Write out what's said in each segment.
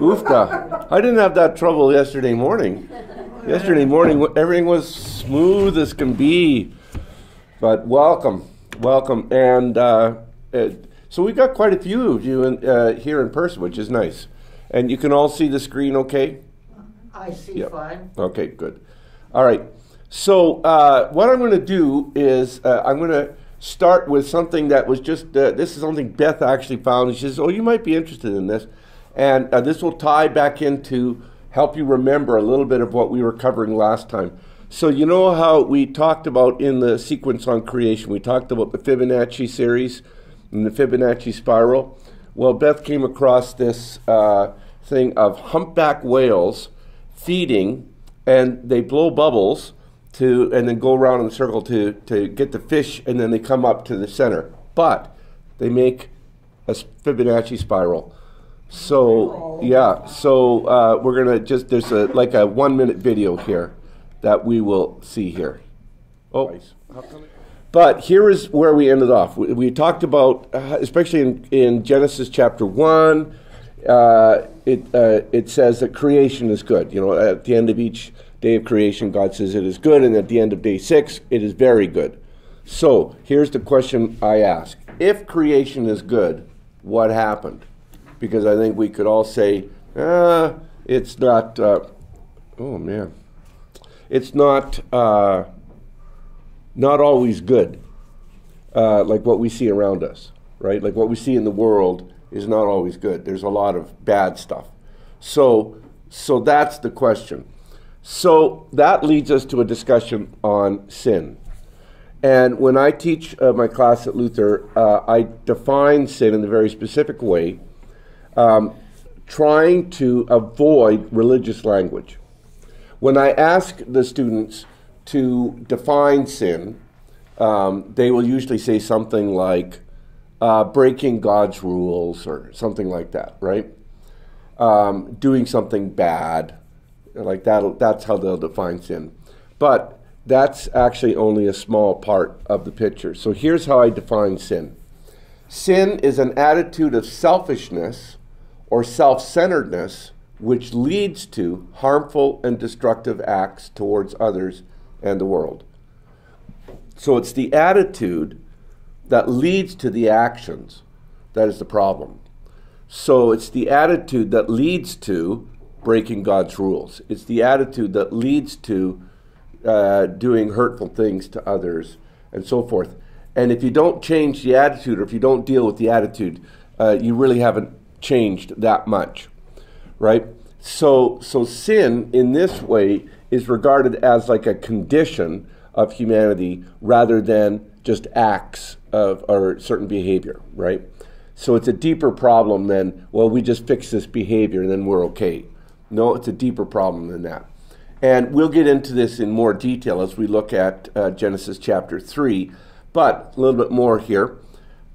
Oofta. I didn't have that trouble yesterday morning. Yesterday morning, everything was smooth as can be. But welcome, welcome. And so we've got quite a few of you in, here in person, which is nice. And you can all see the screen okay? I see fine. Okay, good. All right. So what I'm going to do is I'm going to start with something that was just, this is something Beth actually found. She says, oh, you might be interested in this. And this will tie back into, help you remember a little bit of what we were covering last time. So you know how we talked about in the sequence on creation, we talked about the Fibonacci series and the Fibonacci spiral. Well, Beth came across this thing of humpback whales feeding, and they blow bubbles to, and then go around in a circle to get the fish, and then they come up to the center. But they make a Fibonacci spiral. So, yeah, so we're going to just, there's a, like a 1-minute video here that we will see here. Oh, but here is where we ended off. We talked about, especially in Genesis chapter 1, it says that creation is good. You know, at the end of each day of creation, God says it is good, and at the end of day 6, it is very good. So, here's the question I ask. If creation is good, what happened? Because I think we could all say, it's not, oh man, it's not always good, like what we see around us, right? Like what we see in the world is not always good. There's a lot of bad stuff. So that's the question. So that leads us to a discussion on sin. And when I teach my class at Luther, I define sin in a very specific way, trying to avoid religious language. When I ask the students to define sin, they will usually say something like breaking God's rules or something like that, right? Doing something bad, like that, that's how they'll define sin. But that's actually only a small part of the picture. So here's how I define sin. Sin is an attitude of selfishness or self-centeredness, which leads to harmful and destructive acts towards others and the world. So it's the attitude that leads to the actions that is the problem. So it's the attitude that leads to breaking God's rules. It's the attitude that leads to doing hurtful things to others and so forth. And if you don't change the attitude, or if you don't deal with the attitude, you really haven't changed that much, right? So sin in this way is regarded as like a condition of humanity rather than just acts of or certain behavior, right? So it's a deeper problem than, well, we just fix this behavior and then we're okay. No, it's a deeper problem than that. And we'll get into this in more detail as we look at Genesis chapter 3, but a little bit more here.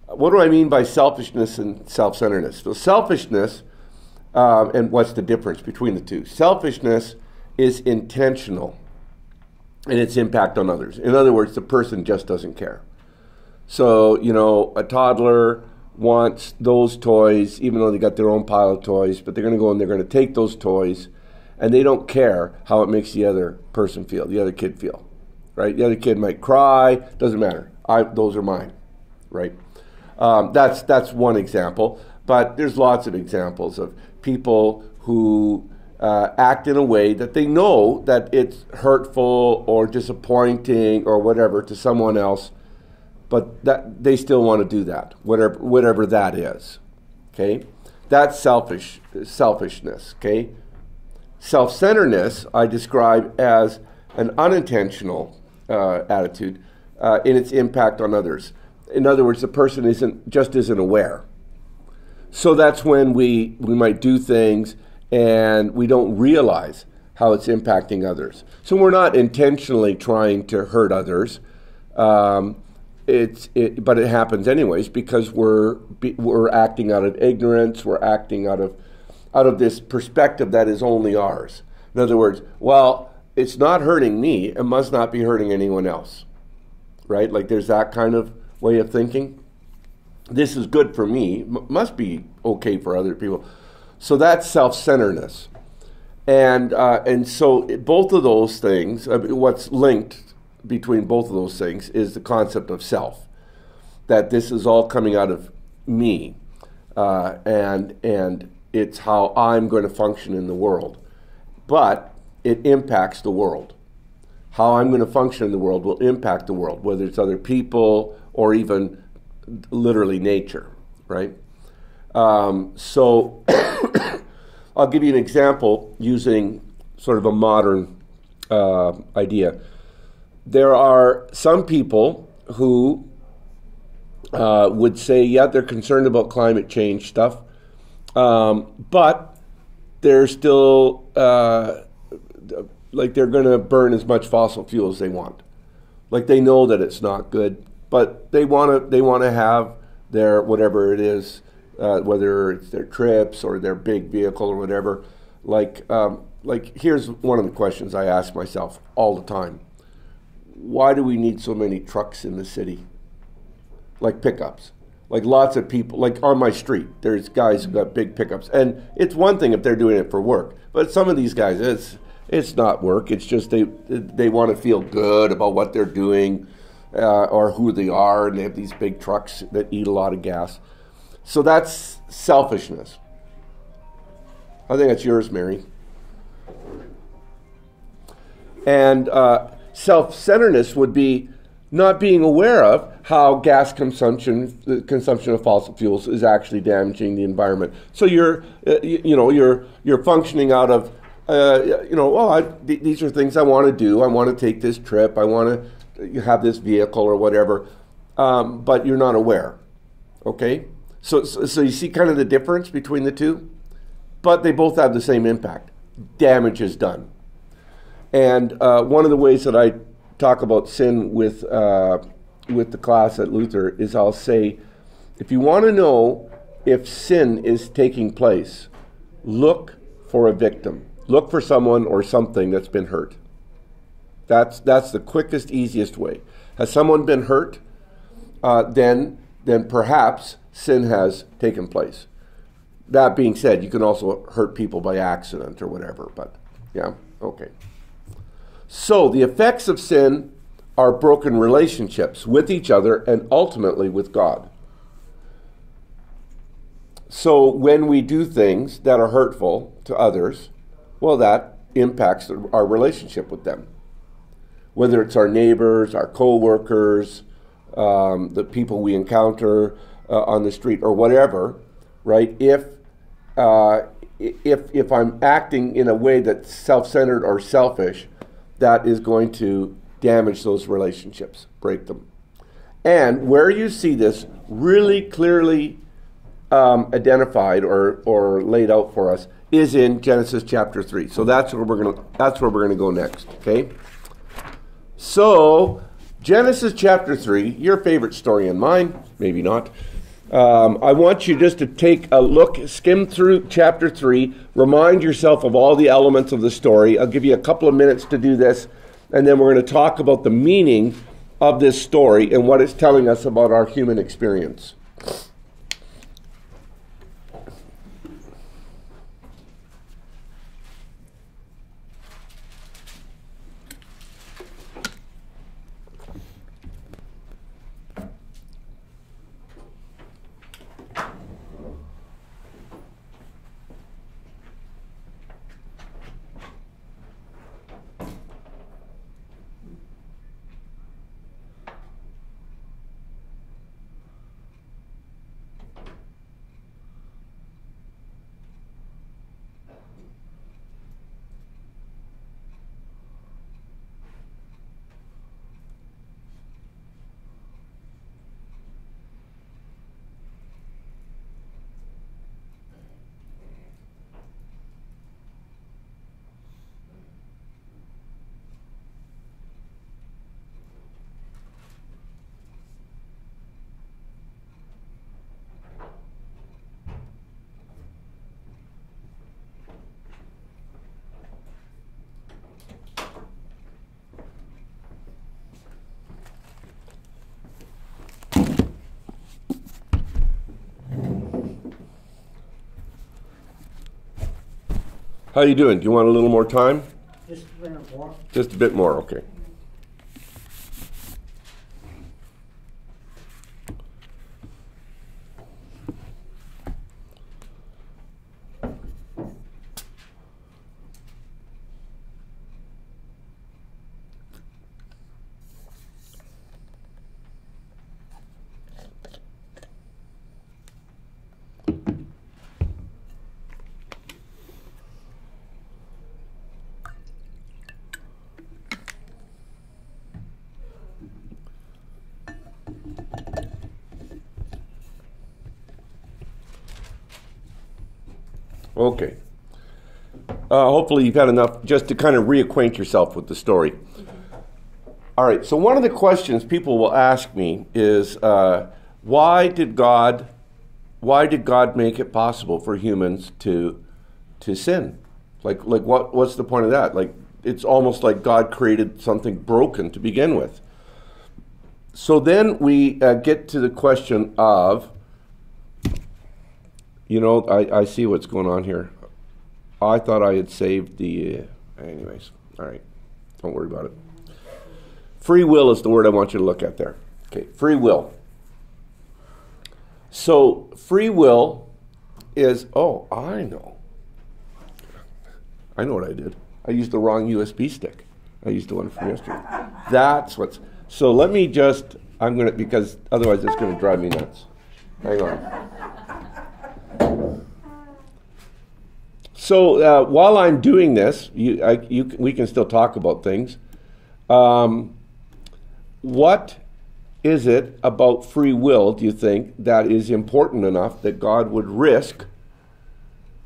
What do I mean by selfishness and self-centeredness? So selfishness, and what's the difference between the two? Selfishness is intentional in its impact on others. In other words, the person just doesn't care. So, you know, a toddler wants those toys, even though they got their own pile of toys, but they're going to go and they're going to take those toys, and they don't care how it makes the other person feel, the other kid feel, right? The other kid might cry, doesn't matter. Those are mine, right? That's one example, but there's lots of examples of people who act in a way that they know that it's hurtful or disappointing or whatever to someone else, but that they still want to do that, whatever that is, okay? That's selfishness, okay? Self-centeredness I describe as an unintentional attitude in its impact on others. In other words, the person just isn't aware. So that's when we might do things and we don't realize how it's impacting others. So we're not intentionally trying to hurt others, but it happens anyways because we're acting out of ignorance. We're acting out of this perspective that is only ours. In other words, well, it's not hurting me. It must not be hurting anyone else, right? Like there's that kind of way of thinking. This is good for me, must be okay for other people. So that's self-centeredness. And so both of those things, what's linked between both of those things is the concept of self, that this is all coming out of me, and it's how I'm going to function in the world. But it impacts the world. How I'm going to function in the world will impact the world, whether it's other people or even literally nature, right? So I'll give you an example using sort of a modern idea. There are some people who would say, yeah, they're concerned about climate change stuff, but they're still, like they're going to burn as much fossil fuel as they want. Like they know that it's not good, but they want to have their whatever it is, whether it's their trips or their big vehicle or whatever. Like here's one of the questions I ask myself all the time. Why do we need so many trucks in the city? Like pickups. Like lots of people. Like on my street, there's guys who got big pickups. And it's one thing if they're doing it for work. But some of these guys, it's not work. It's just they want to feel good about what they're doing or who they are. And they have these big trucks that eat a lot of gas. So that's selfishness. I think that's yours, Mary. And self-centeredness would be not being aware of how gas consumption, the consumption of fossil fuels, is actually damaging the environment. So you're functioning out of, well, these are things I want to do. I want to take this trip. I want to have this vehicle or whatever, but you're not aware. Okay. So you see kind of the difference between the two, but they both have the same impact. Damage is done. And one of the ways that I talk about sin with the class at Luther is I'll say, if you want to know if sin is taking place, look for a victim. Look for someone or something that's been hurt. That's the quickest, easiest way. Has someone been hurt? Then perhaps sin has taken place. That being said, you can also hurt people by accident or whatever, but yeah, okay. So the effects of sin are broken relationships with each other and ultimately with God. So when we do things that are hurtful to others, well, that impacts our relationship with them. Whether it's our neighbors, our co-workers, the people we encounter, on the street or whatever, right? If I'm acting in a way that's self-centered or selfish, that is going to damage those relationships, break them. And where you see this really clearly identified or laid out for us is in Genesis chapter 3. So that's where we're gonna go next. Okay. So Genesis chapter 3, your favorite story and mine, maybe not. I want you just to take a look, skim through chapter 3, remind yourself of all the elements of the story. I'll give you a couple of minutes to do this, and then we're going to talk about the meaning of this story and what it's telling us about our human experience. How are you doing? Do you want a little more time? Just a bit more. Just a bit more, okay. Okay. Hopefully you've had enough just to kind of reacquaint yourself with the story. All right, so one of the questions people will ask me is, why did God make it possible for humans to sin? Like what's the point of that? Like, it's almost like God created something broken to begin with. So then we get to the question of, you know, I see what's going on here. I thought I had saved the... anyways, all right. Don't worry about it. Free will is the word I want you to look at there. Okay, free will. So free will is... Oh, I know. I know what I did. I used the wrong USB stick. I used the one from yesterday. That's what's... So let me just... I'm going to... Because otherwise it's going to drive me nuts. Hang on. So while I'm doing this, we can still talk about things. What is it about free will, do you think, that is important enough that God would risk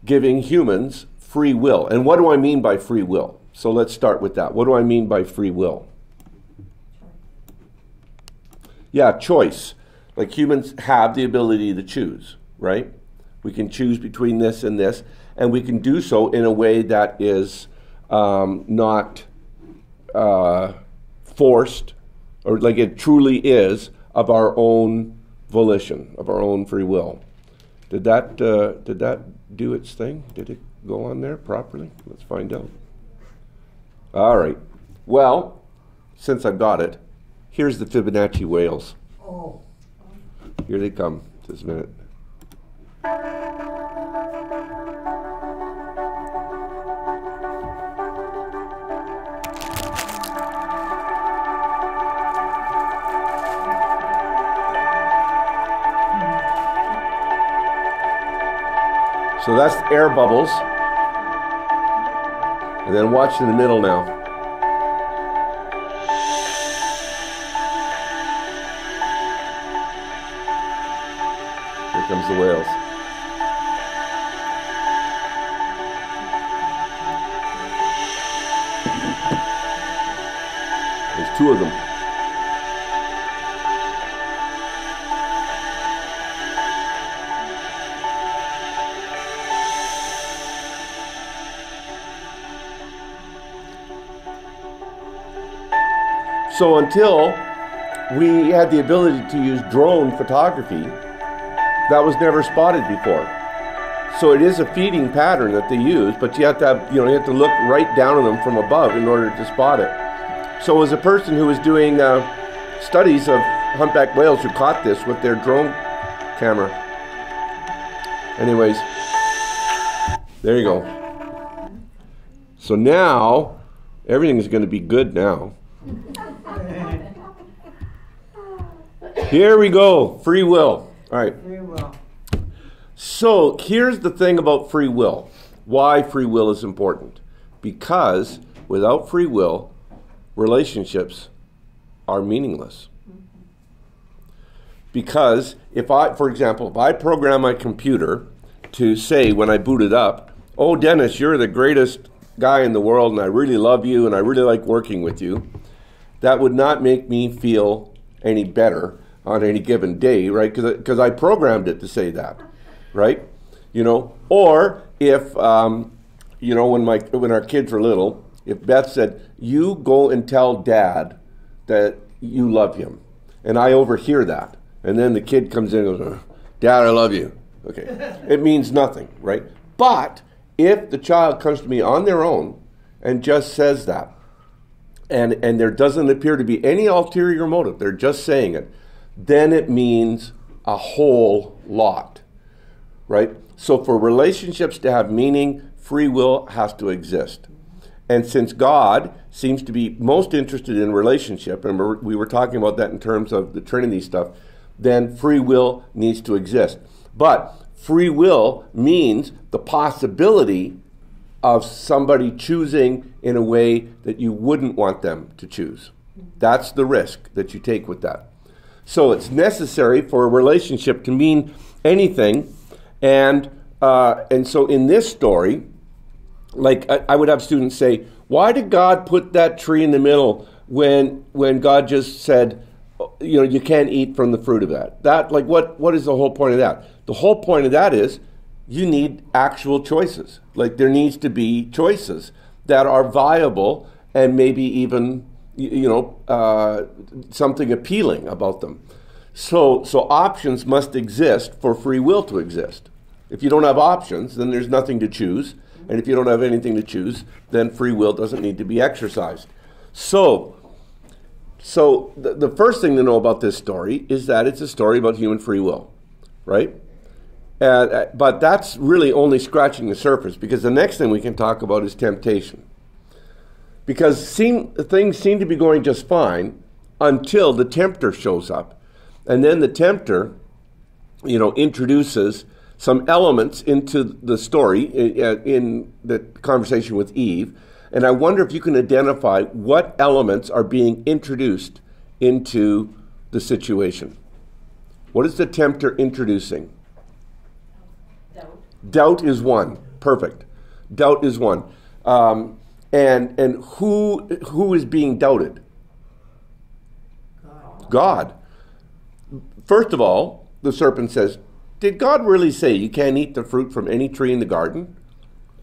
giving humans free will? And what do I mean by free will? So let's start with that. What do I mean by free will? Yeah, choice. Like, humans have the ability to choose, right? We can choose between this and this, and we can do so in a way that is not forced, or like it truly is of our own volition, of our own free will. Did that do its thing? Did it go on there properly? Let's find out. All right. Well, since I've got it, here's the Fibonacci whales. Oh. Here they come this minute. So that's the air bubbles. And then watch in the middle now. Here comes the whales. There's two of them. So until we had the ability to use drone photography, that was never spotted before. So it is a feeding pattern that they use, but you have to have, you know, you have to look right down on them from above in order to spot it. So as a person who was doing studies of humpback whales who caught this with their drone camera. Anyways, there you go. So now, everything is going to be good now. Here we go. Free will. All right. Free will. So here's the thing about free will. Why free will is important. Because without free will, relationships are meaningless. Because if I, for example, if I program my computer to say when I boot it up, "Oh, Dennis, you're the greatest guy in the world and I really love you and I really like working with you," that would not make me feel any better on any given day, right? Because I programmed it to say that, right? You know, or if you know, when our kids were little, if Beth said, "You go and tell Dad that you love him," and I overhear that, and then the kid comes in and goes, "Dad, I love you." Okay, it means nothing, right? But If the child comes to me on their own and just says that, and there doesn't appear to be any ulterior motive, they're just saying it, then it means a whole lot, right? So for relationships to have meaning, free will has to exist. And since God seems to be most interested in relationship, and we were talking about that in terms of the Trinity stuff, then free will needs to exist. But free will means the possibility of somebody choosing in a way that you wouldn't want them to choose. That's the risk that you take with that. So it's necessary for a relationship to mean anything. And so in this story, like I would have students say, why did God put that tree in the middle when God just said, you know, you can't eat from the fruit of that? Like what is the whole point of that? The whole point of that is you need actual choices. Like there needs to be choices that are viable and maybe even, you know, something appealing about them. So options must exist for free will to exist. If you don't have options, then there's nothing to choose. And if you don't have anything to choose, then free will doesn't need to be exercised. So the first thing to know about this story is that it's a story about human free will, right? But that's really only scratching the surface, because the next thing we can talk about is temptation. Because things seem to be going just fine until the tempter shows up. And then the tempter, you know, introduces some elements into the story in the conversation with Eve. And I wonder if you can identify what elements are being introduced into the situation. What is the tempter introducing? Doubt. Doubt is one. Perfect. Doubt is one. And who is being doubted? God. First of all, the serpent says, did God really say you can't eat the fruit from any tree in the garden?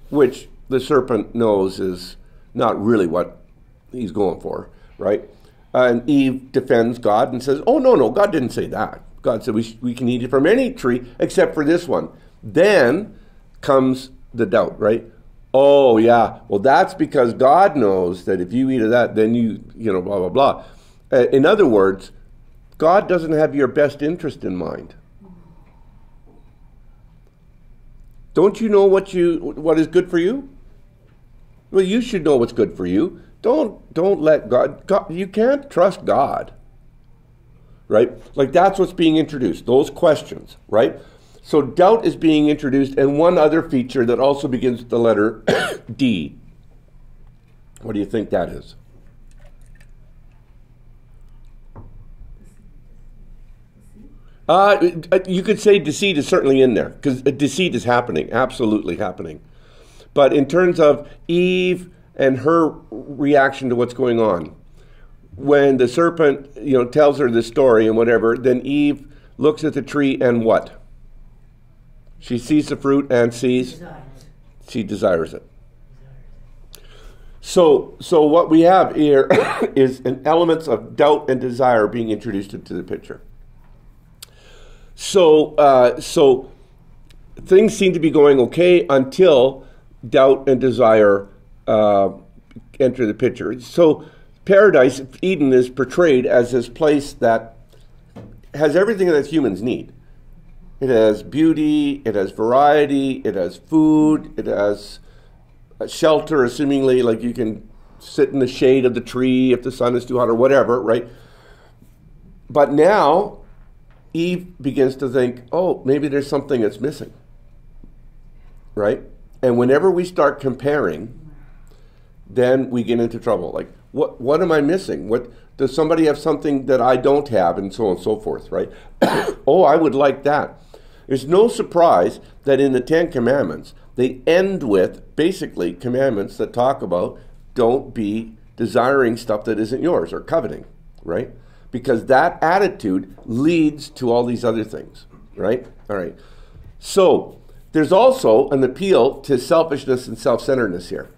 Which the serpent knows is not really what he's going for, right? And Eve defends God and says, oh, no, God didn't say that. God said we can eat it from any tree except for this one. Then comes the doubt, right? Oh, yeah, well, that's because God knows that if you eat of that, then you know, blah, blah, blah. In other words, God doesn't have your best interest in mind. Don't you know what is good for you? Well, you should know what's good for you. Don't let God, you can't trust God, right? Like that's what's being introduced, those questions, right? So doubt is being introduced, and one other feature that also begins with the letter D. What do you think that is? You could say deceit is certainly in there, because deceit is happening, absolutely happening. But in terms of Eve and her reaction to what's going on, when the serpent, you know, tells her this story and whatever, then Eve looks at the tree and what? She sees the fruit and she desires it. So what we have here is an elements of doubt and desire being introduced into the picture. So things seem to be going okay until doubt and desire enter the picture. So paradise, Eden, is portrayed as this place that has everything that humans need. It has beauty, it has variety, it has food, it has a shelter, assumingly, like you can sit in the shade of the tree if the sun is too hot or whatever, right? But now Eve begins to think, oh, maybe there's something that's missing, right? And whenever we start comparing, then we get into trouble. Like, what am I missing? What does somebody have something that I don't have, and so on and so forth, right? Oh, I would like that. There's no surprise that in the Ten Commandments, they end with basically commandments that talk about don't be desiring stuff that isn't yours or coveting, right? Because that attitude leads to all these other things, right? All right. So there's also an appeal to selfishness and self-centeredness here.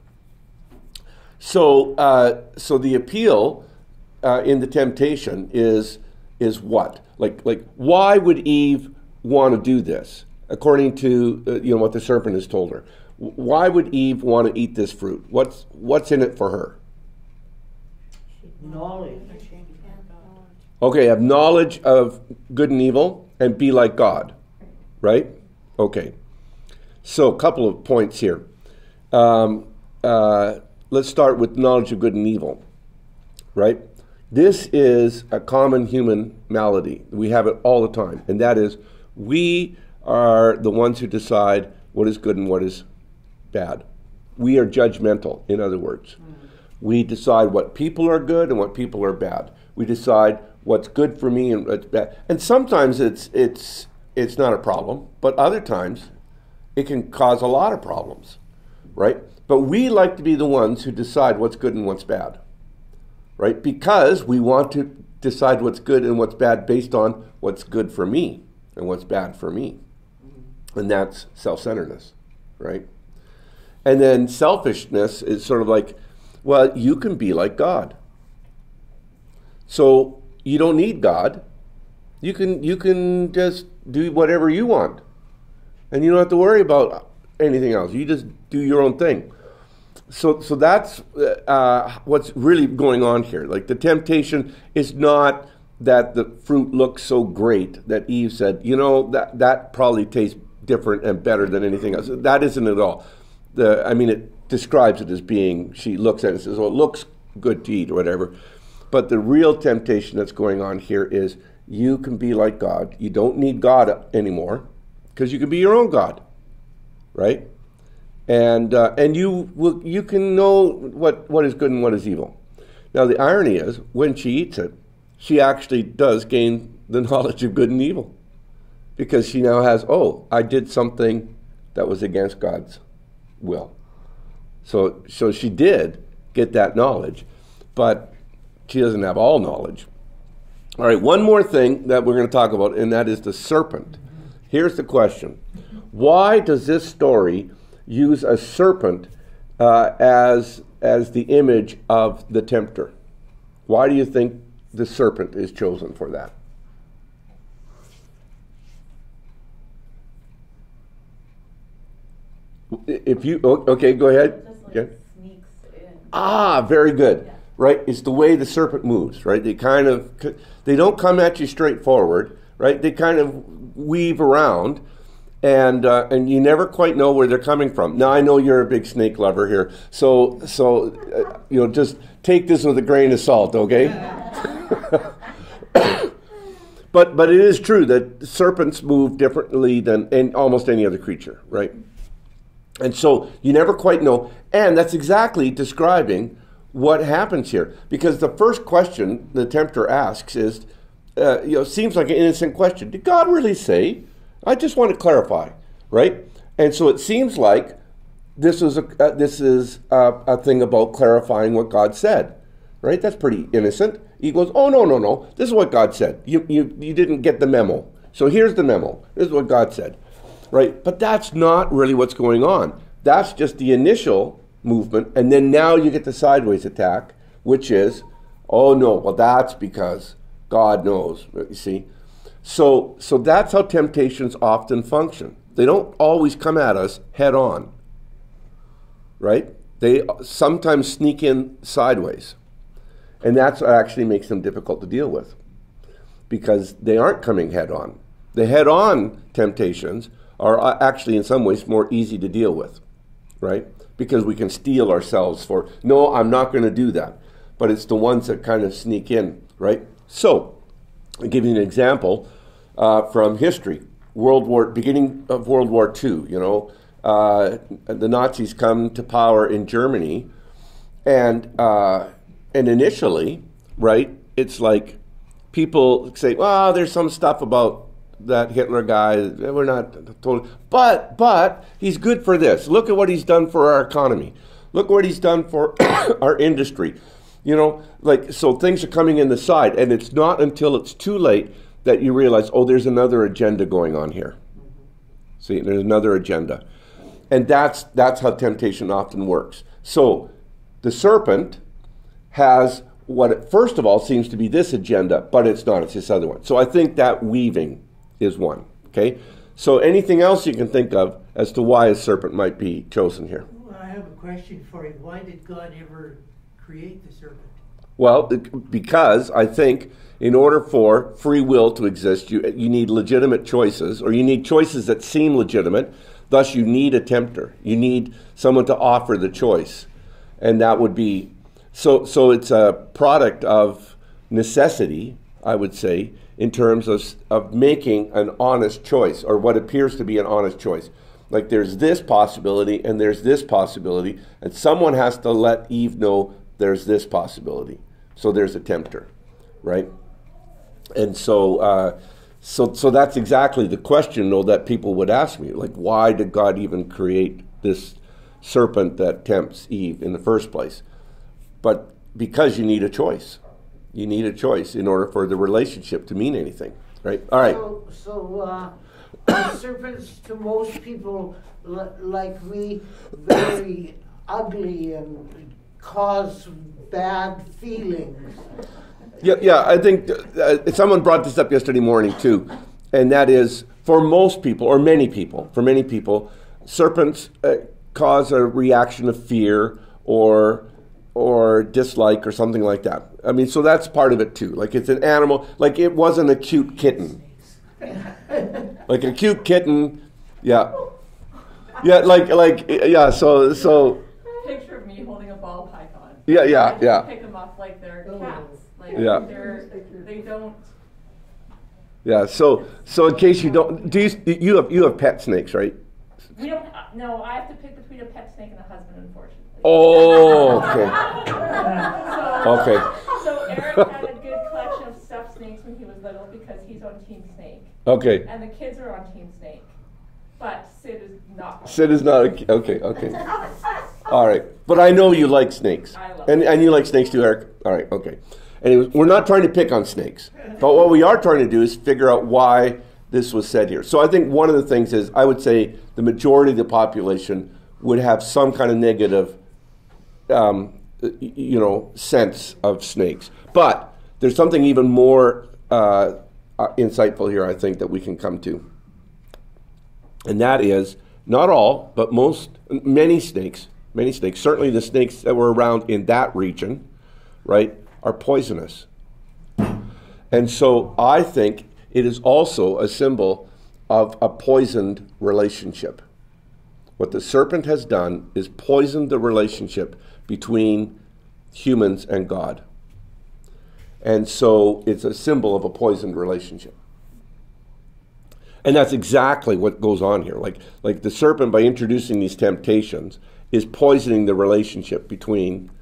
So the appeal in the temptation is what? Like why would Eve want to do this? According to what the serpent has told her, Why would Eve want to eat this fruit? What's in it for her? Knowledge. Okay, have knowledge of good and evil and be like God, right? Okay. So a couple of points here. Let's start with knowledge of good and evil, right? This is a common human malady. We have it all the time, and that is we are the ones who decide what is good and what is bad. We are judgmental, in other words. We decide what people are good and what people are bad. We decide what's good for me and what's bad. And sometimes it's not a problem, but other times it can cause a lot of problems, right? But we like to be the ones who decide what's good and what's bad, right? Because we want to decide what's good and what's bad based on what's good for me and what's bad for me. And that's self-centeredness, right? And then selfishness is sort of like, well, you can be like God. So you don't need God. You can just do whatever you want. And you don't have to worry about anything else. You just do your own thing. So that's what's really going on here. Like the temptation is not that the fruit looks so great that Eve said, you know, that probably tastes different and better than anything else. That isn't at all. It describes it as being, she looks at it and says, well, it looks good to eat or whatever. But the real temptation that's going on here is you can be like God. You don't need God anymore because you can be your own God, right? And you can know what is good and what is evil. Now, the irony is, when she eats it, she actually does gain the knowledge of good and evil because she now has, oh, I did something that was against God's will. So she did get that knowledge, but she doesn't have all knowledge. All right, one more thing that we're going to talk about, and that is the serpent. Here's the question. Why does this story use a serpent as the image of the tempter? Why do you think the serpent is chosen for that? Okay, go ahead. Just like sneaks in. Ah, very good. Yeah. Right, it's the way the serpent moves, right? They don't come at you straightforward, right? They kind of weave around, and you never quite know where they're coming from. Now, I know you're a big snake lover here, so you know, just take this with a grain of salt, okay? Yeah. But it is true that serpents move differently than almost any other creature, right? And so you never quite know, and that's exactly describing what happens here. Because the first question the tempter asks is, seems like an innocent question. Did God really say? I just want to clarify, right? And so it seems like this is a thing about clarifying what God said, right? That's pretty innocent. He goes, oh, no. This is what God said. You didn't get the memo. So here's the memo. This is what God said, right? But that's not really what's going on. That's just the initial movement, and then now you get the sideways attack, which is, oh no, well that's because God knows, you see. So that's how temptations often function. They don't always come at us head on, right? They sometimes sneak in sideways, and that's what actually makes them difficult to deal with, because they aren't coming head on. The head on temptations are actually in some ways more easy to deal with, right? Because we can steel ourselves for, no, I'm not going to do that. But it's the ones that kind of sneak in, right? So, I'll give you an example from history. Beginning of World War II, you know, the Nazis come to power in Germany. And initially, right, it's like people say, well, there's some stuff about that Hitler guy, we're not totally, but he's good for this. Look at what he's done for our economy. Look what he's done for our industry. You know, like, so things are coming in the side, and it's not until it's too late that you realize, oh, there's another agenda going on here. See, there's another agenda. And that's how temptation often works. So the serpent has what, first of all, seems to be this agenda, but it's not, it's this other one. So I think that weaving is one, okay? So anything else you can think of as to why a serpent might be chosen here? Well, I have a question for you. Why did God ever create the serpent? Well, because I think in order for free will to exist, you need legitimate choices, or you need choices that seem legitimate. Thus, you need a tempter. You need someone to offer the choice. And that would be, so it's a product of necessity, I would say, in terms of making an honest choice, or what appears to be an honest choice. Like there's this possibility, and there's this possibility, and someone has to let Eve know there's this possibility. So there's a tempter, right? And so that's exactly the question, though, that people would ask me. Like, why did God even create this serpent that tempts Eve in the first place? But because you need a choice. You need a choice in order for the relationship to mean anything, right? All right. So serpents to most people like me, very ugly and cause bad feelings. Yeah, I think someone brought this up yesterday morning too, and that is for most people, or many people, for many people, serpents cause a reaction of fear or dislike or something like that. I mean, so that's part of it too. Like it's an animal, like it wasn't a cute kitten. Like a cute kitten, yeah. Yeah, yeah, so. Picture of me holding a ball python. Yeah. Pick them up like they're cats. Yeah. They don't. Yeah. So in case you don't, do you have pet snakes, right? We don't. No, I have to pick between a pet snake and a husband, unfortunately. Oh. Okay. So Eric had a good collection of stuffed snakes when he was little because he's on Team Snake. Okay. And the kids are on Team Snake, but Sid is not. Okay. All right. But I know you like snakes. I love them. And you like snakes too, Eric. All right. Okay. And we're not trying to pick on snakes, but what we are trying to do is figure out why this was said here. So I think one of the things is, I would say the majority of the population would have some kind of negative, sense of snakes. But there's something even more insightful here, I think, that we can come to. And that is, not all, but many snakes, certainly the snakes that were around in that region, right, are poisonous. And so I think it is also a symbol of a poisoned relationship. What the serpent has done is poisoned the relationship between humans and God. And so it's a symbol of a poisoned relationship. And that's exactly what goes on here. Like the serpent, by introducing these temptations, is poisoning the relationship between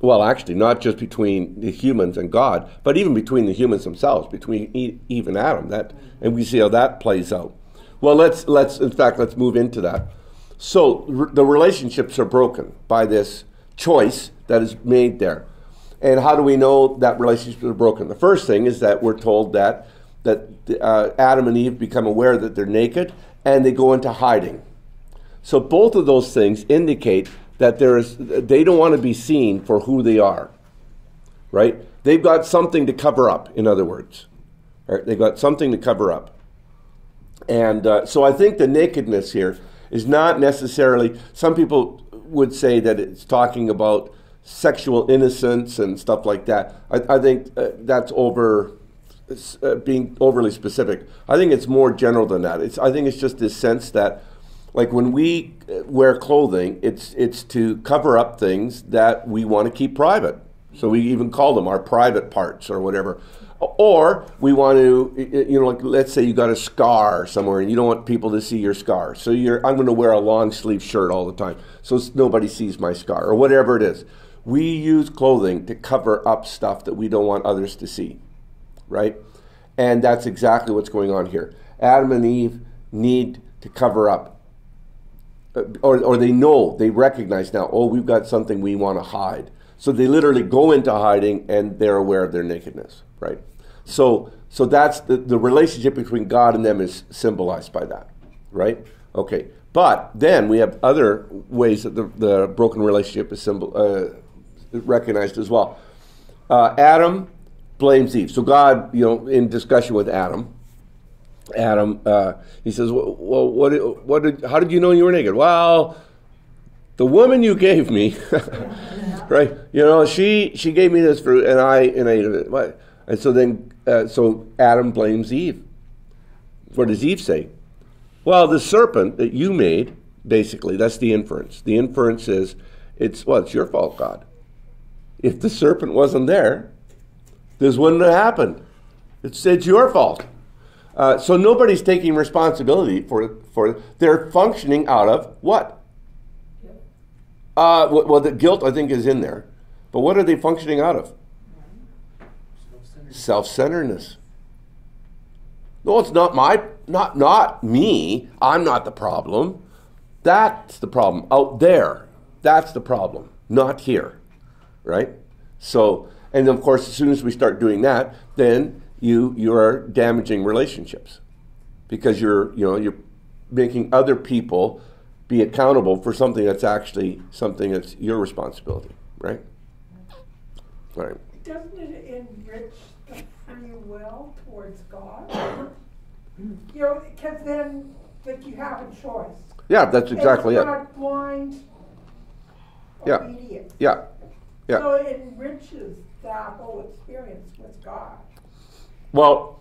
well, actually, not just between the humans and God, but even between the humans themselves, between Eve and Adam. And we see how that plays out. Well, let's move into that. So the relationships are broken by this choice that is made there. And how do we know that relationships are broken? The first thing is that we're told that Adam and Eve become aware that they're naked, and they go into hiding. So both of those things indicate that they don't want to be seen for who they are, right? They've got something to cover up, in other words. Right? They've got something to cover up. And so I think the nakedness here is not necessarily, some people would say that it's talking about sexual innocence and stuff like that. I think that's being overly specific. I think it's more general than that. I think it's just this sense that, like when we wear clothing, it's to cover up things that we want to keep private. So we even call them our private parts or whatever. Or we want to, like let's say you got a scar somewhere and you don't want people to see your scar. So I'm going to wear a long sleeve shirt all the time so nobody sees my scar or whatever it is. We use clothing to cover up stuff that we don't want others to see, right? And that's exactly what's going on here. Adam and Eve need to cover up. Or they recognize now, oh, we've got something we want to hide. So they literally go into hiding and they're aware of their nakedness, right? So that's the relationship between God and them is symbolized by that, right? Okay, but then we have other ways that the broken relationship is recognized as well. Adam blames Eve. So God, in discussion with Adam, Adam, he says, well, how did you know you were naked? Well, the woman you gave me, right? You know, she gave me this fruit, and I ate of it. And so then, so Adam blames Eve. What does Eve say? Well, the serpent that you made, basically, that's the inference. The inference is, it's your fault, God. If the serpent wasn't there, this wouldn't have happened. It's your fault. So nobody's taking responsibility for it. They're functioning out of what? Well, the guilt, I think, is in there. But what are they functioning out of? Self-centeredness. Self-centeredness. No, it's not not me. I'm not the problem. That's the problem. Out there, that's the problem. Not here, right? So, and of course, as soon as we start doing that, then you are damaging relationships, because you're making other people be accountable for something that's actually something that's your responsibility, right? All right. Doesn't it enrich the free will towards God? You know, because then like, you have a choice. Yeah, that's exactly it's not blind obedience. Yeah. Yeah. So it enriches that whole experience with God. Well,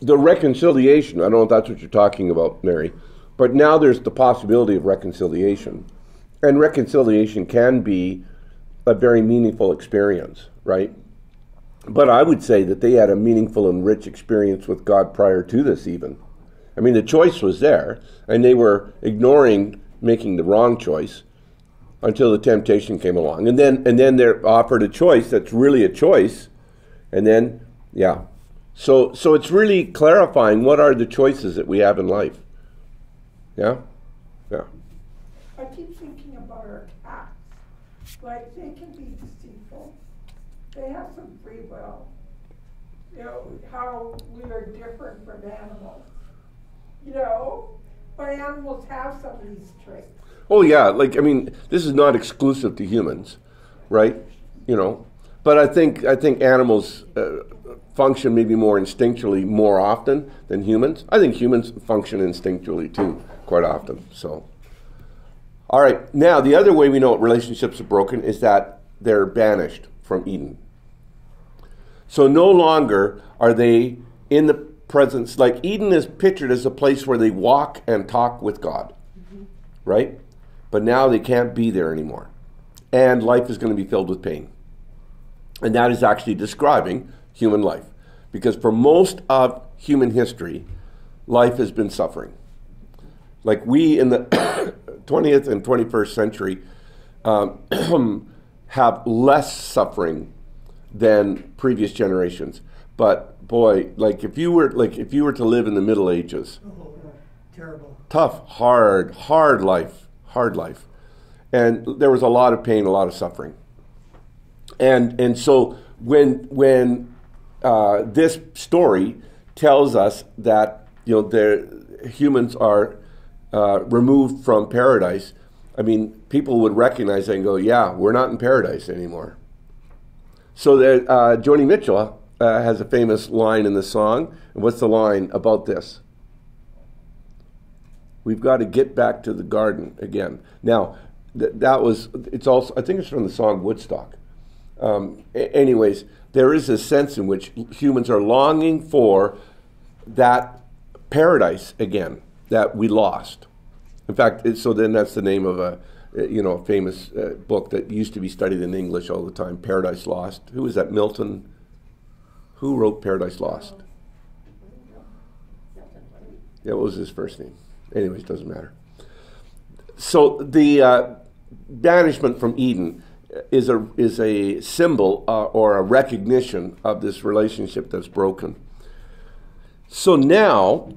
the reconciliation, I don't know if that's what you're talking about, Mary. But now there's the possibility of reconciliation. And reconciliation can be a very meaningful experience, right? But I would say that they had a meaningful and rich experience with God prior to this even. I mean, the choice was there, and they were ignoring making the wrong choice until the temptation came along. And then they're offered a choice that's really a choice. And then, yeah. So it's really clarifying what are the choices that we have in life. Yeah? Yeah. I keep thinking about our cats. Like, they can be deceitful. They have some free will. You know, how we are different from animals. You know? But animals have some of these traits. Oh, yeah. Like, I mean, this is not exclusive to humans, right? You know? But I think animals function maybe more instinctually more often than humans. I think humans function instinctually, too, quite often. So, all right. Now, the other way we know relationships are broken is that they're banished from Eden. So no longer are they in the presence. Like, Eden is pictured as a place where they walk and talk with God, right? But now they can't be there anymore. And life is going to be filled with pain. And that is actually describing human life. Because for most of human history, life has been suffering. Like we in the 20th and 21st century have less suffering than previous generations. But boy, if you were to live in the Middle Ages, oh, terrible, tough, hard life, and there was a lot of pain, a lot of suffering. And so when this story tells us that humans are removed from paradise, I mean, people would recognize that and go, yeah, we're not in paradise anymore. So that Joni Mitchell has a famous line in the song. And what's the line about this? We've got to get back to the garden again. Now, I think it's from the song Woodstock. Anyways, there is a sense in which humans are longing for that paradise again that we lost. In fact, so then that's the name of a famous book that used to be studied in English all the time, Paradise Lost. Who was that? Milton? Who wrote Paradise Lost? Yeah, what was his first name? Anyways, doesn't matter. So the banishment from Eden is a symbol or a recognition of this relationship that's broken. So now,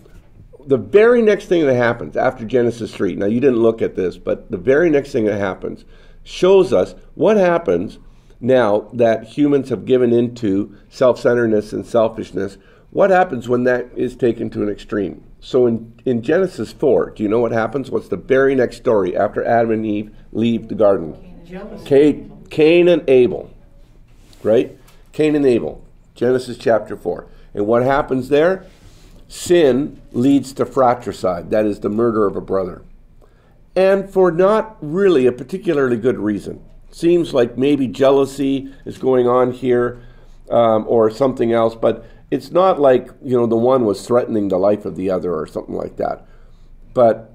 the very next thing that happens after Genesis 3, now you didn't look at this, but the very next thing that happens shows us what happens now that humans have given into self-centeredness and selfishness. What happens when that is taken to an extreme? So in Genesis 4, do you know what happens? What's the very next story after Adam and Eve leave the garden? Cain and Abel, right? Cain and Abel, Genesis chapter 4. And what happens there? Sin leads to fratricide, that is the murder of a brother, and for not really a particularly good reason. Seems like maybe jealousy is going on here or something else, but it's not like, you know, the one was threatening the life of the other or something like that. But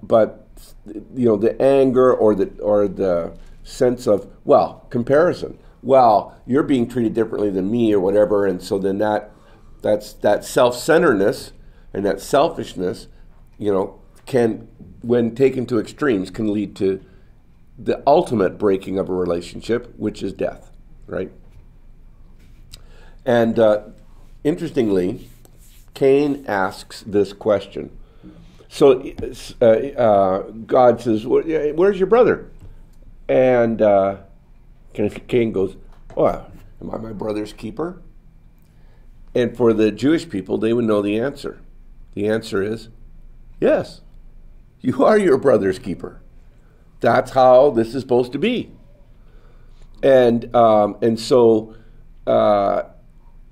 you know, the anger or the sense of, well, comparison. Well, you're being treated differently than me or whatever, and so then that self-centeredness and that selfishness, you know, can, when taken to extremes, can lead to the ultimate breaking of a relationship, which is death, right? And interestingly, Cain asks this question. So God says, where's your brother? And Cain goes, oh, am I my brother's keeper? And for the Jewish people, they would know the answer. The answer is, yes, you are your brother's keeper. That's how this is supposed to be. And so,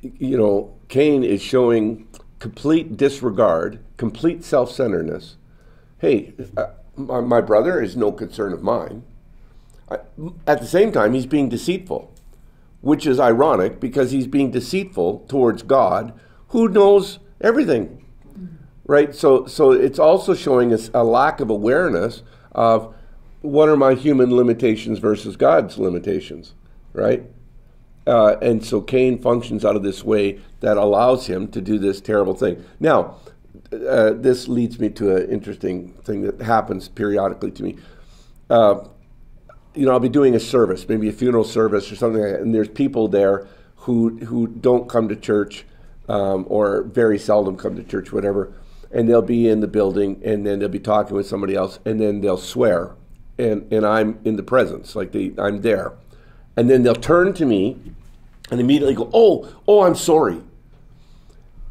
you know, Cain is showing complete disregard, complete self-centeredness. Hey, my brother is no concern of mine. At the same time, he's being deceitful, which is ironic because he's being deceitful towards God, who knows everything, right? So it's also showing us a lack of awareness of what are my human limitations versus God's limitations, right? And so Cain functions out of this way that allows him to do this terrible thing. Now, this leads me to an interesting thing that happens periodically to me. You know, I'll be doing a service, maybe a funeral service or something like that, and there's people there who don't come to church or very seldom come to church, whatever, and they'll be in the building, and then they'll be talking with somebody else, and then they'll swear, and I'm in the presence, like I'm there. And then they'll turn to me and immediately go, oh, I'm sorry.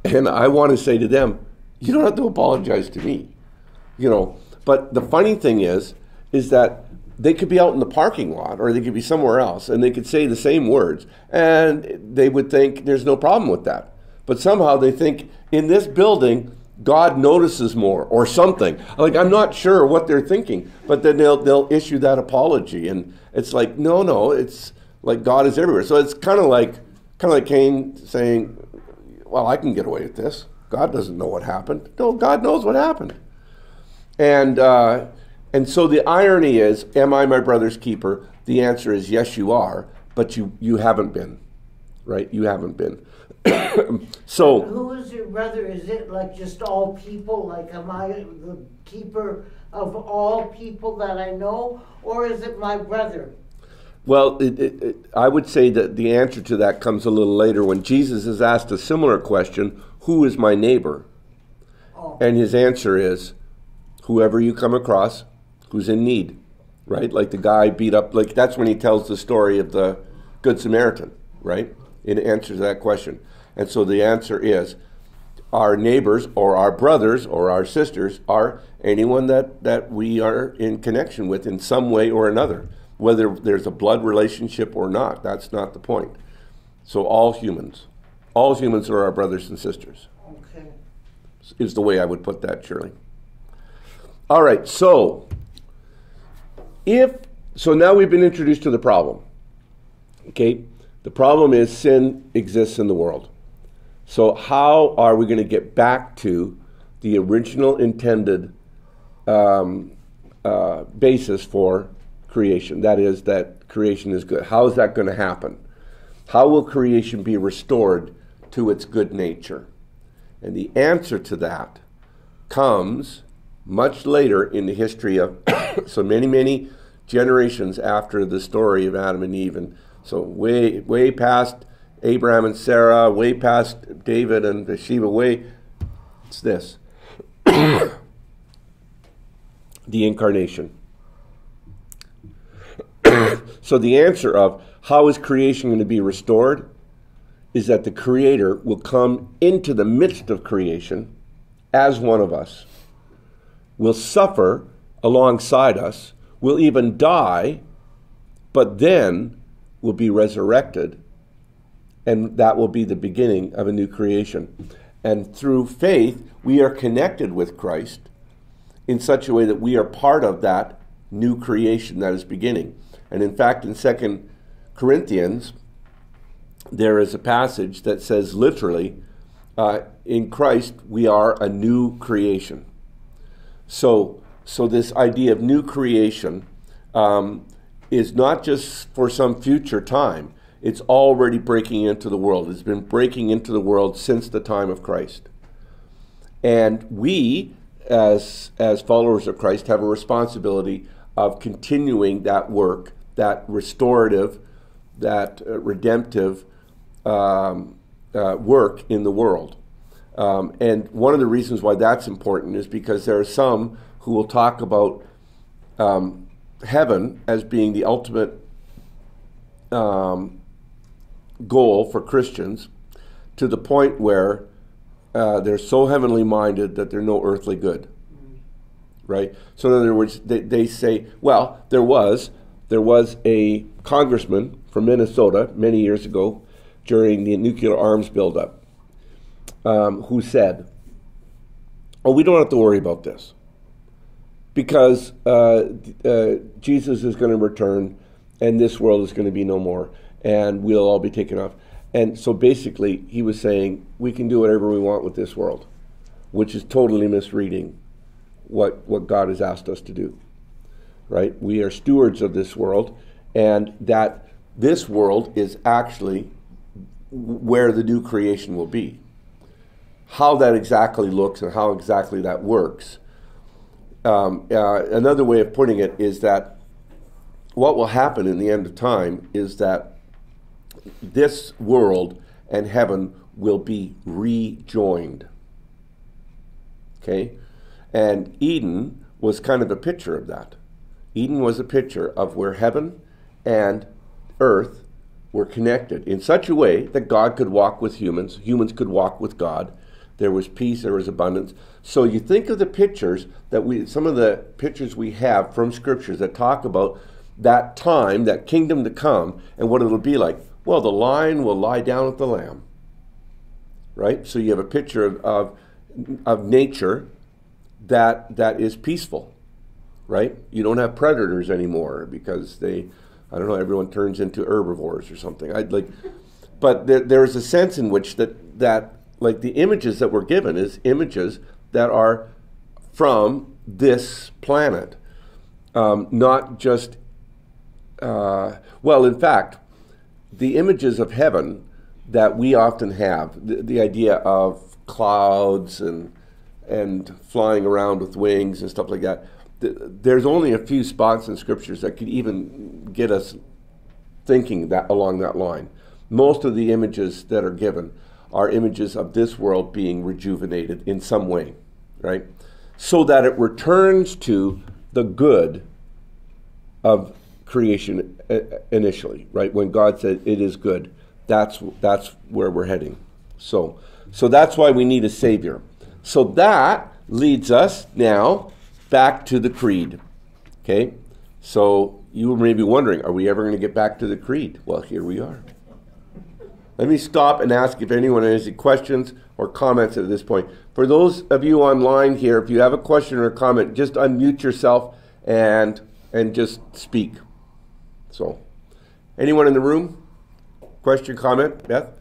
And I want to say to them, you don't have to apologize to me, you know. But the funny thing is that they could be out in the parking lot or they could be somewhere else and they could say the same words and they would think there's no problem with that. But somehow they think in this building, God notices more or something. Like, I'm not sure what they're thinking, but then they'll issue that apology. And it's like, no, it's like God is everywhere. So it's kind of like Cain saying, well, I can get away with this. God doesn't know what happened. No, God knows what happened. And so the irony is, am I my brother's keeper? The answer is yes, you are, but you haven't been, right? You haven't been. So who is your brother? Is it like just all people? Like, am I the keeper of all people that I know, or is it my brother? Well, I would say that the answer to that comes a little later when Jesus is asked a similar question, who is my neighbor? Oh. And his answer is whoever you come across who's in need, right? Like the guy beat up, like that's when he tells the story of the Good Samaritan, right? It answers that question. And so the answer is our neighbors or our brothers or our sisters are anyone that we are in connection with in some way or another, whether there's a blood relationship or not. That's not the point. So all humans are our brothers and sisters. Okay. Is the way I would put that, Shirley. All right, so now we've been introduced to the problem. Okay? The problem is sin exists in the world. So how are we going to get back to the original intended basis for creation? That is, that creation is good. How is that going to happen? How will creation be restored to its good nature? And the answer to that comes much later in the history of so many, many generations after the story of Adam and Eve, and so way past Abraham and Sarah, way past David and Bathsheba, it's this. The incarnation. So the answer of how is creation going to be restored is that the Creator will come into the midst of creation as one of us, will suffer alongside us, will even die, but then will be resurrected, and that will be the beginning of a new creation. And through faith, we are connected with Christ in such a way that we are part of that new creation that is beginning. And in fact, in 2 Corinthians, there is a passage that says literally, in Christ, we are a new creation. So this idea of new creation is not just for some future time. It's already breaking into the world. It's been breaking into the world since the time of Christ. And we, as followers of Christ, have a responsibility of continuing that work, that restorative, that redemptive work in the world. And one of the reasons why that's important is because there are some who will talk about heaven as being the ultimate goal for Christians, to the point where they're so heavenly minded that they're no earthly good, right? So in other words, they say, well, there was a congressman from Minnesota many years ago during the nuclear arms buildup who said, oh, we don't have to worry about this because Jesus is going to return and this world is going to be no more, and we'll all be taken off. And so basically, he was saying, we can do whatever we want with this world, which is totally misreading what God has asked us to do, right? We are stewards of this world, and that this world is actually where the new creation will be. How that exactly looks and how exactly that works. Another way of putting it is that what will happen in the end of time is that this world and heaven will be rejoined. Okay? And Eden was kind of a picture of that. Eden was a picture of where heaven and earth were connected in such a way that God could walk with humans, humans could walk with God. There was peace, there was abundance. So you think of the pictures that some of the pictures we have from scriptures that talk about that time, that kingdom to come, and what it'll be like. Well, the lion will lie down with the lamb, right? So you have a picture of nature that is peaceful, right? You don't have predators anymore because everyone turns into herbivores or something. But there is a sense in which that like the images that were given is images that are from this planet, not just. Well, in fact, the images of heaven that we often have, the idea of clouds and flying around with wings and stuff like that, there's only a few spots in scriptures that could even get us thinking that along that line. Most of the images that are given are images of this world being rejuvenated in some way, right? So that it returns to the good of creation initially, right? When God said it is good, that's where we're heading. So that's why we need a Savior. So that leads us now back to the creed, okay? So you may be wondering, are we ever going to get back to the creed? Well, here we are. Let me stop and ask if anyone has any questions or comments at this point. For those of you online here, if you have a question or a comment, just unmute yourself and just speak. So, anyone in the room? Question, comment? Beth?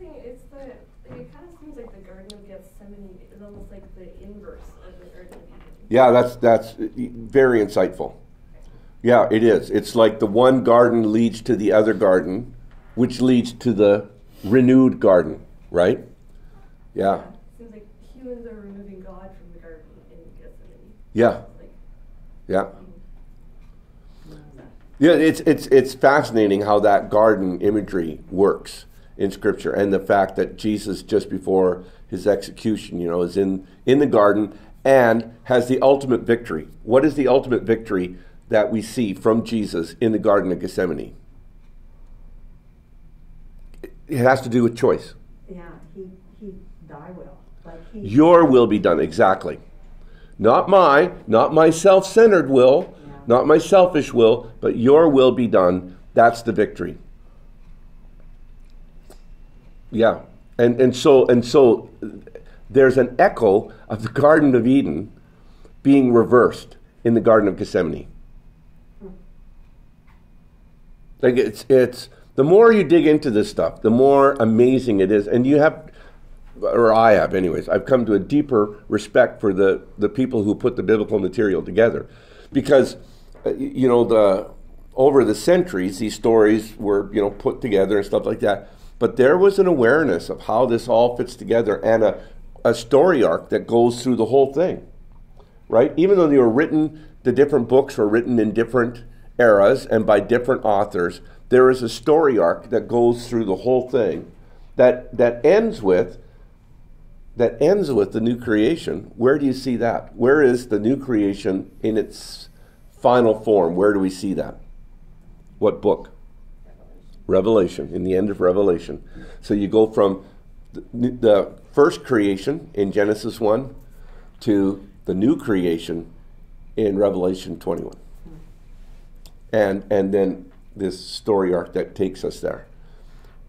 Interesting. It kind of seems like the Garden of Gethsemane is almost like the inverse of the Garden of Eden. Yeah, that's very insightful. Yeah, it is. It's like the one garden leads to the other garden, which leads to the renewed garden, right? Yeah. It seems like humans are removing God from the Garden in Gethsemane. Yeah. Yeah. Yeah, it's fascinating how that garden imagery works in Scripture, and the fact that Jesus, just before his execution, is in the garden and has the ultimate victory. What is the ultimate victory that we see from Jesus in the Garden of Gethsemane? It has to do with choice. Yeah, he thy will. Your will be done, exactly. Not my self-centered will. Not my selfish will, but your will be done. That's the victory. Yeah. And so there's an echo of the Garden of Eden being reversed in the Garden of Gethsemane. Like it's the more you dig into this stuff, the more amazing it is. And you have, or I have anyways, I've come to a deeper respect for the people who put the biblical material together. Because, you know, over the centuries, these stories were, you know, put together and stuff like that. But there was an awareness of how this all fits together and a story arc that goes through the whole thing, right? Even though they were written, the different books were written in different eras and by different authors, there is a story arc that goes through the whole thing that ends with the new creation. Where do you see that? Where is the new creation in its final form? Where do we see that? What book? Revelation, in the end of Revelation. So you go from the first creation in Genesis 1 to the new creation in Revelation 21. And then this story arc that takes us there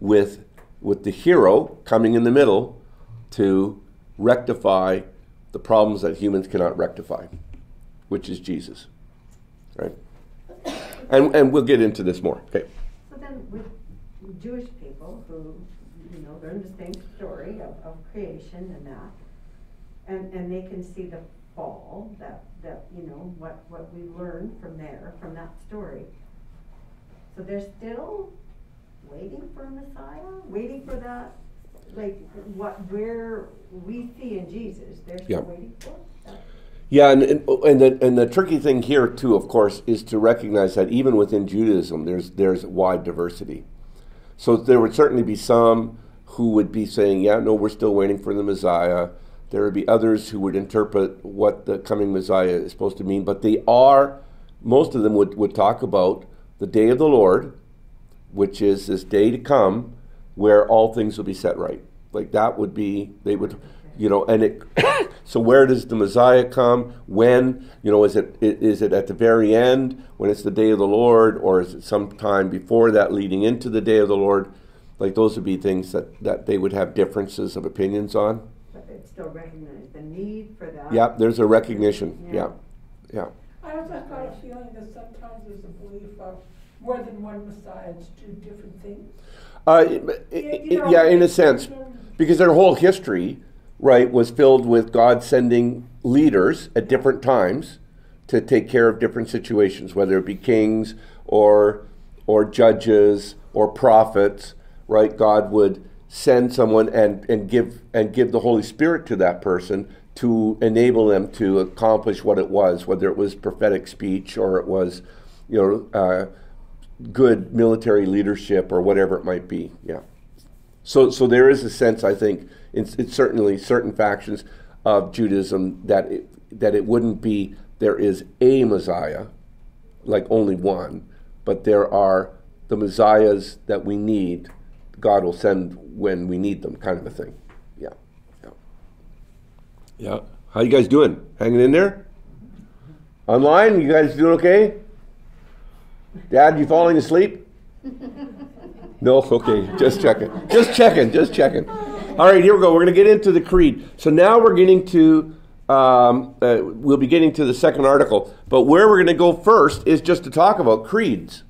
with the hero coming in the middle to rectify the problems that humans cannot rectify, which is Jesus, right? And we'll get into this more, okay? With Jewish people who, you know, learn the same story of creation and that, and they can see the fall, that you know, what we learned from that story. So they're still waiting for a Messiah, waiting for that, like where we see in Jesus, they're still waiting for that. Yeah, and the tricky thing here too, of course, is to recognize that even within Judaism, there's wide diversity. So there would certainly be some who would be saying, yeah, no, we're still waiting for the Messiah. There would be others who would interpret what the coming Messiah is supposed to mean, but most of them would talk about the day of the Lord, which is this day to come where all things will be set right. Like that would be, they would... You know, and it. So where does the Messiah come? When? You know, is it at the very end when it's the day of the Lord, or is it sometime before that, leading into the day of the Lord? Like those would be things that they would have differences of opinions on. But they still recognize the need for that. Yeah, there's a recognition. Yeah. I also got a feeling that sometimes there's a belief of more than one Messiah to do different things. In a sense, because their whole history, right, was filled with God sending leaders at different times to take care of different situations, whether it be kings or judges or prophets, right? God would send someone and give the Holy Spirit to that person to enable them to accomplish what it was, whether it was prophetic speech or it was, you know, good military leadership or whatever it might be. Yeah. So there is a sense, I think, it's certainly certain factions of Judaism that it wouldn't be there is a Messiah, like only one, but there are the Messiahs that we need. God will send when we need them, kind of a thing. Yeah. How you guys doing? Hanging in there? Online, you guys doing okay? Dad, you falling asleep? No? Okay, just checking. All right, here we go. We're going to get into the creed. So now we're getting to, we'll be getting to the second article. But where we're going to go first is just to talk about creeds.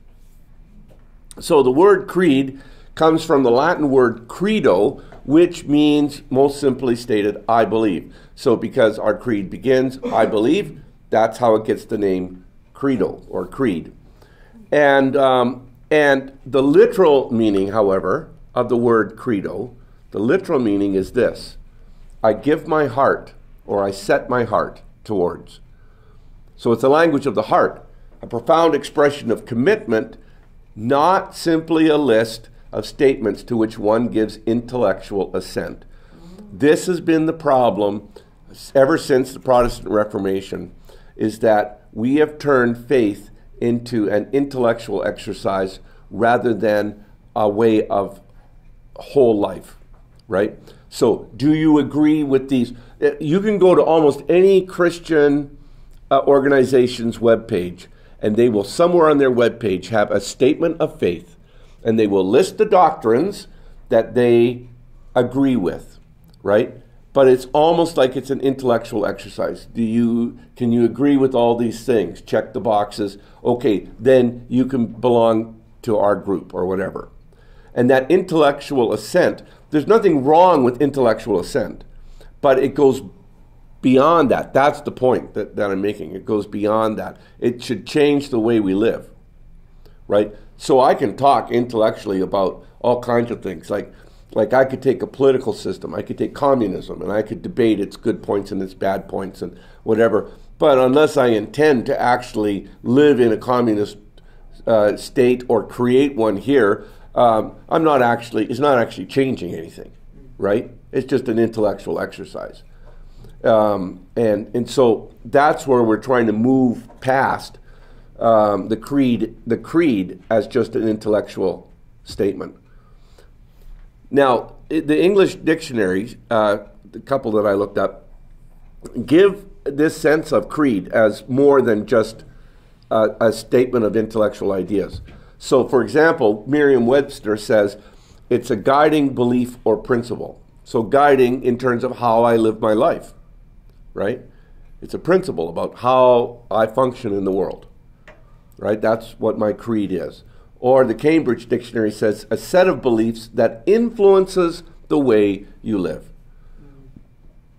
So the word creed comes from the Latin word credo, which means, most simply stated, I believe. So because our creed begins, I believe, that's how it gets the name credo or creed. And the literal meaning, however, of the word credo, the literal meaning is this: I give my heart, or I set my heart towards. So it's the language of the heart, a profound expression of commitment, not simply a list of statements to which one gives intellectual assent. This has been the problem ever since the Protestant Reformation, is that we have turned faith into an intellectual exercise rather than a way of whole life, right? So do you agree with these? You can go to almost any Christian organization's webpage, and they will somewhere on their webpage have a statement of faith, and they will list the doctrines that they agree with, right? But it's almost like it's an intellectual exercise. Can you agree with all these things? Check the boxes. Okay, then you can belong to our group or whatever. And that intellectual assent, there's nothing wrong with intellectual assent, but it goes beyond that. That's the point that I'm making. It goes beyond that. It should change the way we live, right? So I can talk intellectually about all kinds of things. Like I could take a political system, I could take communism, and I could debate its good points and its bad points and whatever. But unless I intend to actually live in a communist state or create one here, it's not actually changing anything, right? It's just an intellectual exercise. And so that's where we're trying to move past the creed as just an intellectual statement. Now, the English dictionaries, the couple that I looked up, give this sense of creed as more than just a statement of intellectual ideas. So, for example, Merriam-Webster says it's a guiding belief or principle. So guiding in terms of how I live my life, right? It's a principle about how I function in the world, right? That's what my creed is. Or the Cambridge Dictionary says, a set of beliefs that influences the way you live.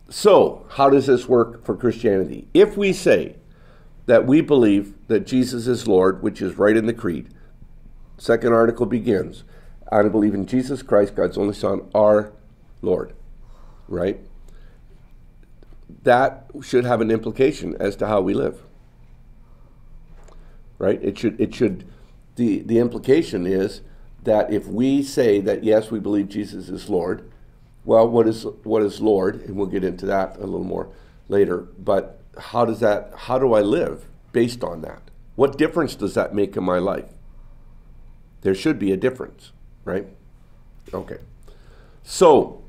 So, how does this work for Christianity? If we say that we believe that Jesus is Lord, which is right in the creed, second article begins, I believe in Jesus Christ, God's only Son, our Lord, right? That should have an implication as to how we live, right? The implication is that if we say that, yes, we believe Jesus is Lord, well, what is Lord? And we'll get into that a little more later. But how do I live based on that? What difference does that make in my life? There should be a difference, right? Okay. So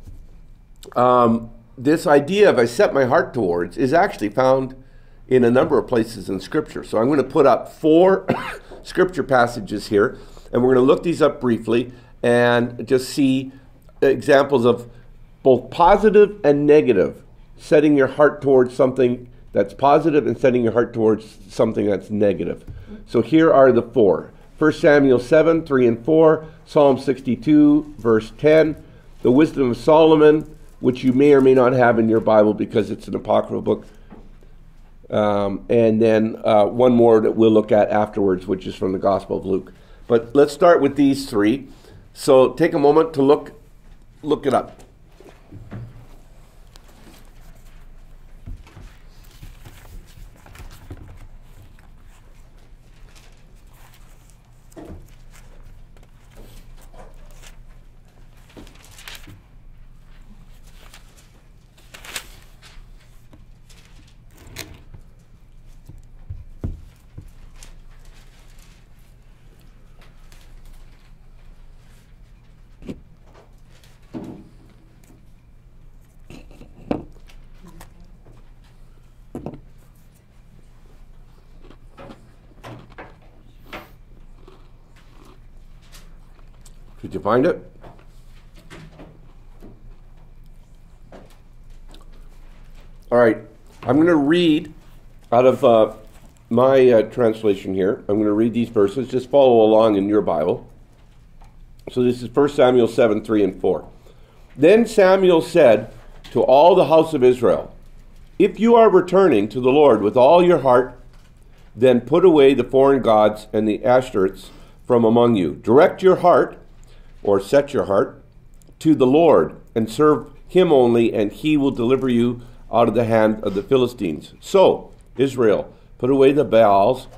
this idea of I set my heart towards is actually found in a number of places in Scripture. So I'm going to put up 4 Scripture passages here, and we're going to look these up briefly and just see examples of both positive and negative, setting your heart towards something that's positive and setting your heart towards something that's negative. So here are the 4. 1 Samuel 7, 3 and 4, Psalm 62, verse 10, the Wisdom of Solomon, which you may or may not have in your Bible because it's an apocryphal book. And then one more that we'll look at afterwards, which is from the Gospel of Luke. But let's start with these 3. So take a moment to look it up. Did you find it? All right, I'm going to read out of my translation here. I'm going to read these verses. Just follow along in your Bible. So this is 1 Samuel 7, 3 and 4. Then Samuel said to all the house of Israel, if you are returning to the Lord with all your heart, then put away the foreign gods and the Ashtoreths from among you. Direct your heart, or set your heart, to the Lord, and serve him only, and he will deliver you out of the hand of the Philistines. So Israel put away the Baals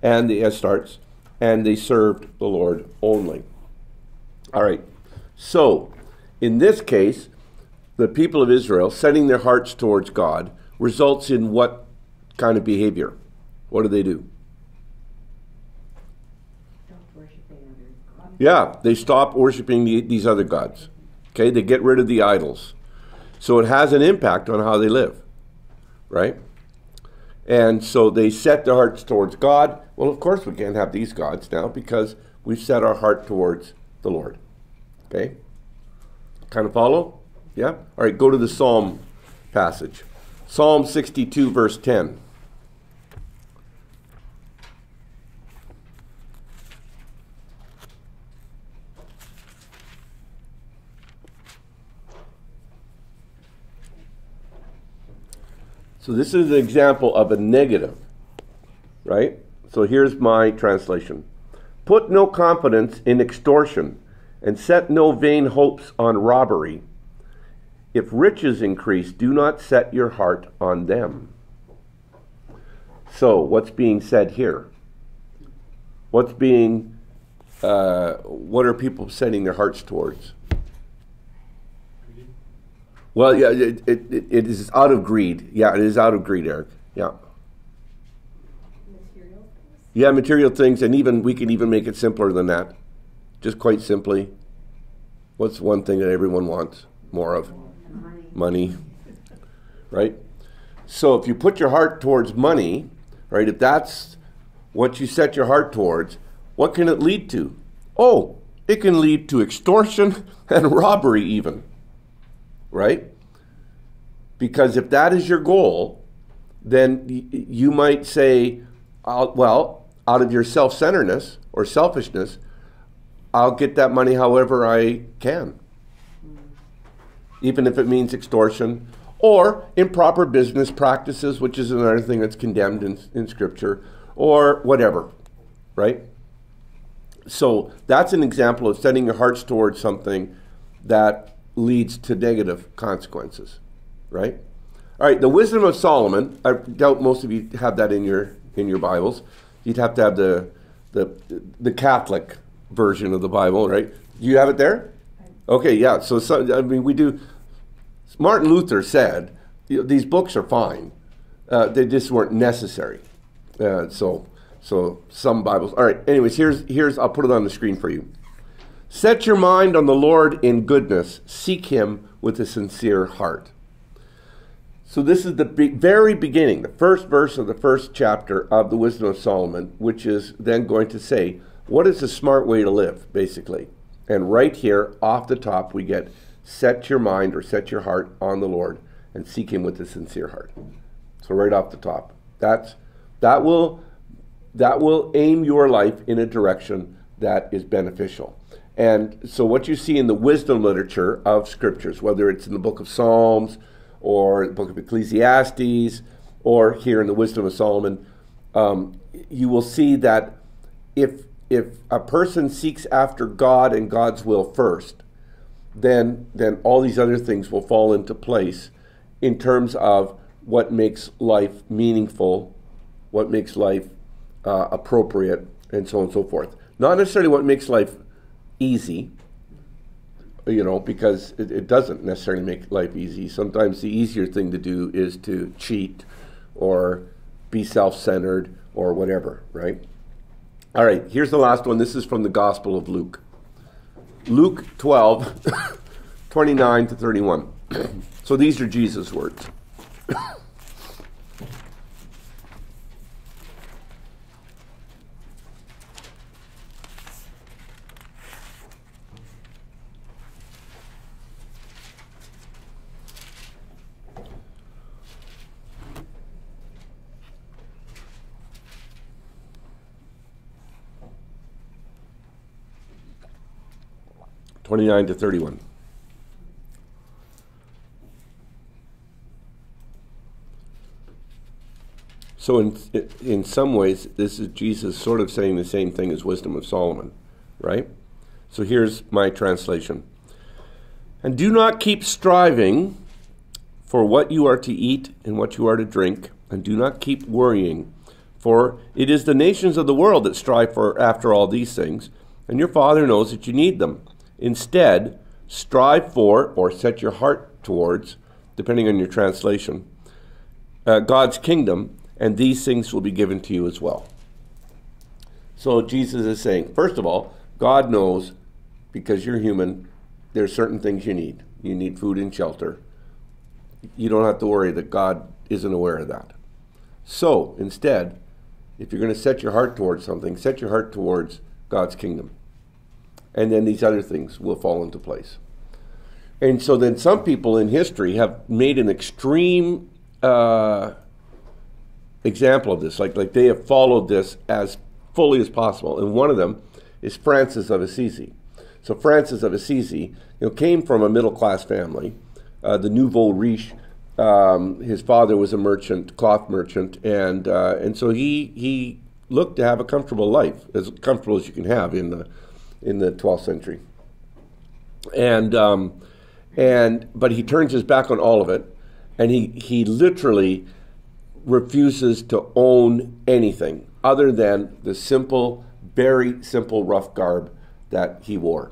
and the Ashtoreths, and they served the Lord only. All right, so in this case, the people of Israel setting their hearts towards God results in what kind of behavior? What do they do? Yeah, they stop worshiping these other gods. Okay, they get rid of the idols. So it has an impact on how they live, right? And so they set their hearts towards God. Well, of course we can't have these gods now because we've set our heart towards the Lord. Okay? Kind of follow? Yeah? All right, go to the Psalm passage. Psalm 62, verse 10. So this is an example of a negative, right? So here's my translation. Put no confidence in extortion, and set no vain hopes on robbery. If riches increase, do not set your heart on them. So what's being said here? What's being, what are people setting their hearts towards? Well, yeah, it is out of greed. Yeah, it is out of greed, Eric. Yeah. Material things? Yeah, material things, and even we can even make it simpler than that. Just quite simply, what's one thing that everyone wants more of? Money. Right? So if you put your heart towards money, right, if that's what you set your heart towards, what can it lead to? Oh, it can lead to extortion and robbery even. Right? Because if that is your goal, then you might say, well, out of your self-centeredness or selfishness, I'll get that money however I can. Even if it means extortion or improper business practices, which is another thing that's condemned in Scripture, or whatever, right? So that's an example of setting your hearts towards something that leads to negative consequences, right? All right, the Wisdom of Solomon. I doubt most of you have that in your Bibles. You'd have to have the Catholic version of the Bible, right? Do you have it there? Okay, yeah. So I mean, we do. Martin Luther said these books are fine; they just weren't necessary. So some Bibles. All right. Anyways, here's I'll put it on the screen for you. Set your mind on the Lord in goodness. Seek him with a sincere heart. So this is the very beginning, the first verse of the first chapter of the Wisdom of Solomon, which is then going to say, what is the smart way to live, basically? And right here, off the top, we get, set your mind or set your heart on the Lord and seek him with a sincere heart. So right off the top. That will aim your life in a direction that is beneficial. And so what you see in the wisdom literature of Scriptures, whether it's in the book of Psalms or the book of Ecclesiastes or here in the Wisdom of Solomon, you will see that if a person seeks after God and God's will first, then all these other things will fall into place in terms of what makes life meaningful, what makes life appropriate, and so on and so forth. Not necessarily what makes life easy, you know, because it doesn't necessarily make life easy. Sometimes the easier thing to do is to cheat or be self-centered or whatever, right? All right, here's the last one. This is from the Gospel of Luke. Luke 12, 29 to 31. So these are Jesus' words. To 31. So in some ways, this is Jesus sort of saying the same thing as Wisdom of Solomon, right? So here's my translation. And do not keep striving for what you are to eat and what you are to drink, and do not keep worrying, for it is the nations of the world that strive after all these things, and your Father knows that you need them. Instead, strive for, or set your heart towards, depending on your translation, God's kingdom, and these things will be given to you as well. So Jesus is saying, first of all, God knows, because you're human, there are certain things you need. You need food and shelter. You don't have to worry that God isn't aware of that. So, instead, if you're going to set your heart towards something, set your heart towards God's kingdom. And then these other things will fall into place. And so then some people in history have made an extreme example of this. Like they have followed this as fully as possible. And one of them is Francis of Assisi. So Francis of Assisi, you know, came from a middle-class family, the nouveau riche. His father was a merchant, cloth merchant, and so he looked to have a comfortable life, as comfortable as you can have in the 12th century. But he turns his back on all of it, and he literally refuses to own anything other than the simple, very simple rough garb that he wore.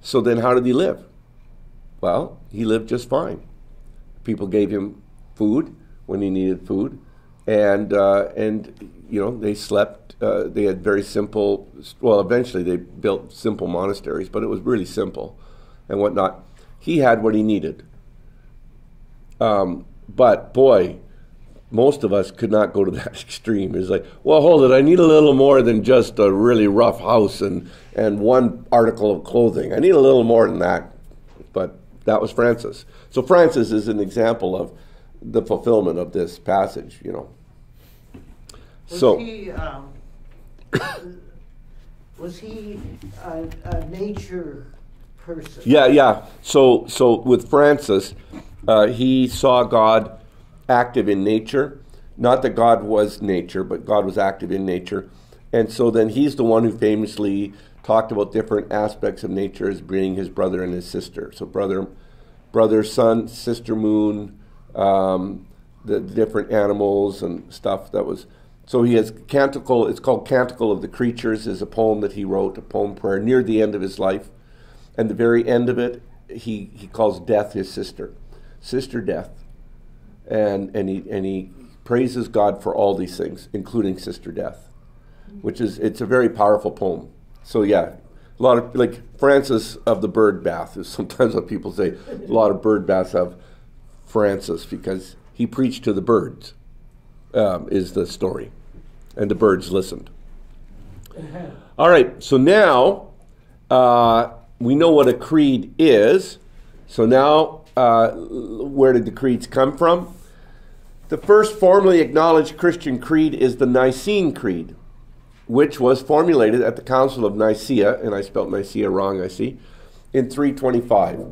So then how did he live? Well, he lived just fine. People gave him food when he needed food, and you know, they slept. They had very simple. Well, eventually they built simple monasteries, but it was really simple, and whatnot. He had what he needed. But boy, most of us could not go to that extreme. It's like, well, hold it. I need a little more than just a really rough house and one article of clothing. I need a little more than that, but. That was Francis. So Francis is an example of the fulfillment of this passage, you know. Was he a nature person? Yeah. So with Francis, he saw God active in nature. Not that God was nature, but God was active in nature. And so then he's the one who famously talked about different aspects of nature as being his brother and his sister. So brother, sun, sister, moon, the different animals and stuff that was. So he has Canticle, it's called Canticle of the Creatures, is a poem that he wrote, a poem prayer near the end of his life. And the very end of it, he calls death his sister. Sister death. And he praises God for all these things, including sister death, which is, it's a very powerful poem. So yeah, a lot of, like Francis of the Bird Bath is sometimes what people say. A lot of bird baths have Francis because he preached to the birds, is the story, and the birds listened. Uh-huh. All right, so now we know what a creed is. So now, where did the creeds come from? The first formally acknowledged Christian creed is the Nicene Creed, which was formulated at the Council of Nicaea, and I spelled Nicaea wrong, I see, in 325.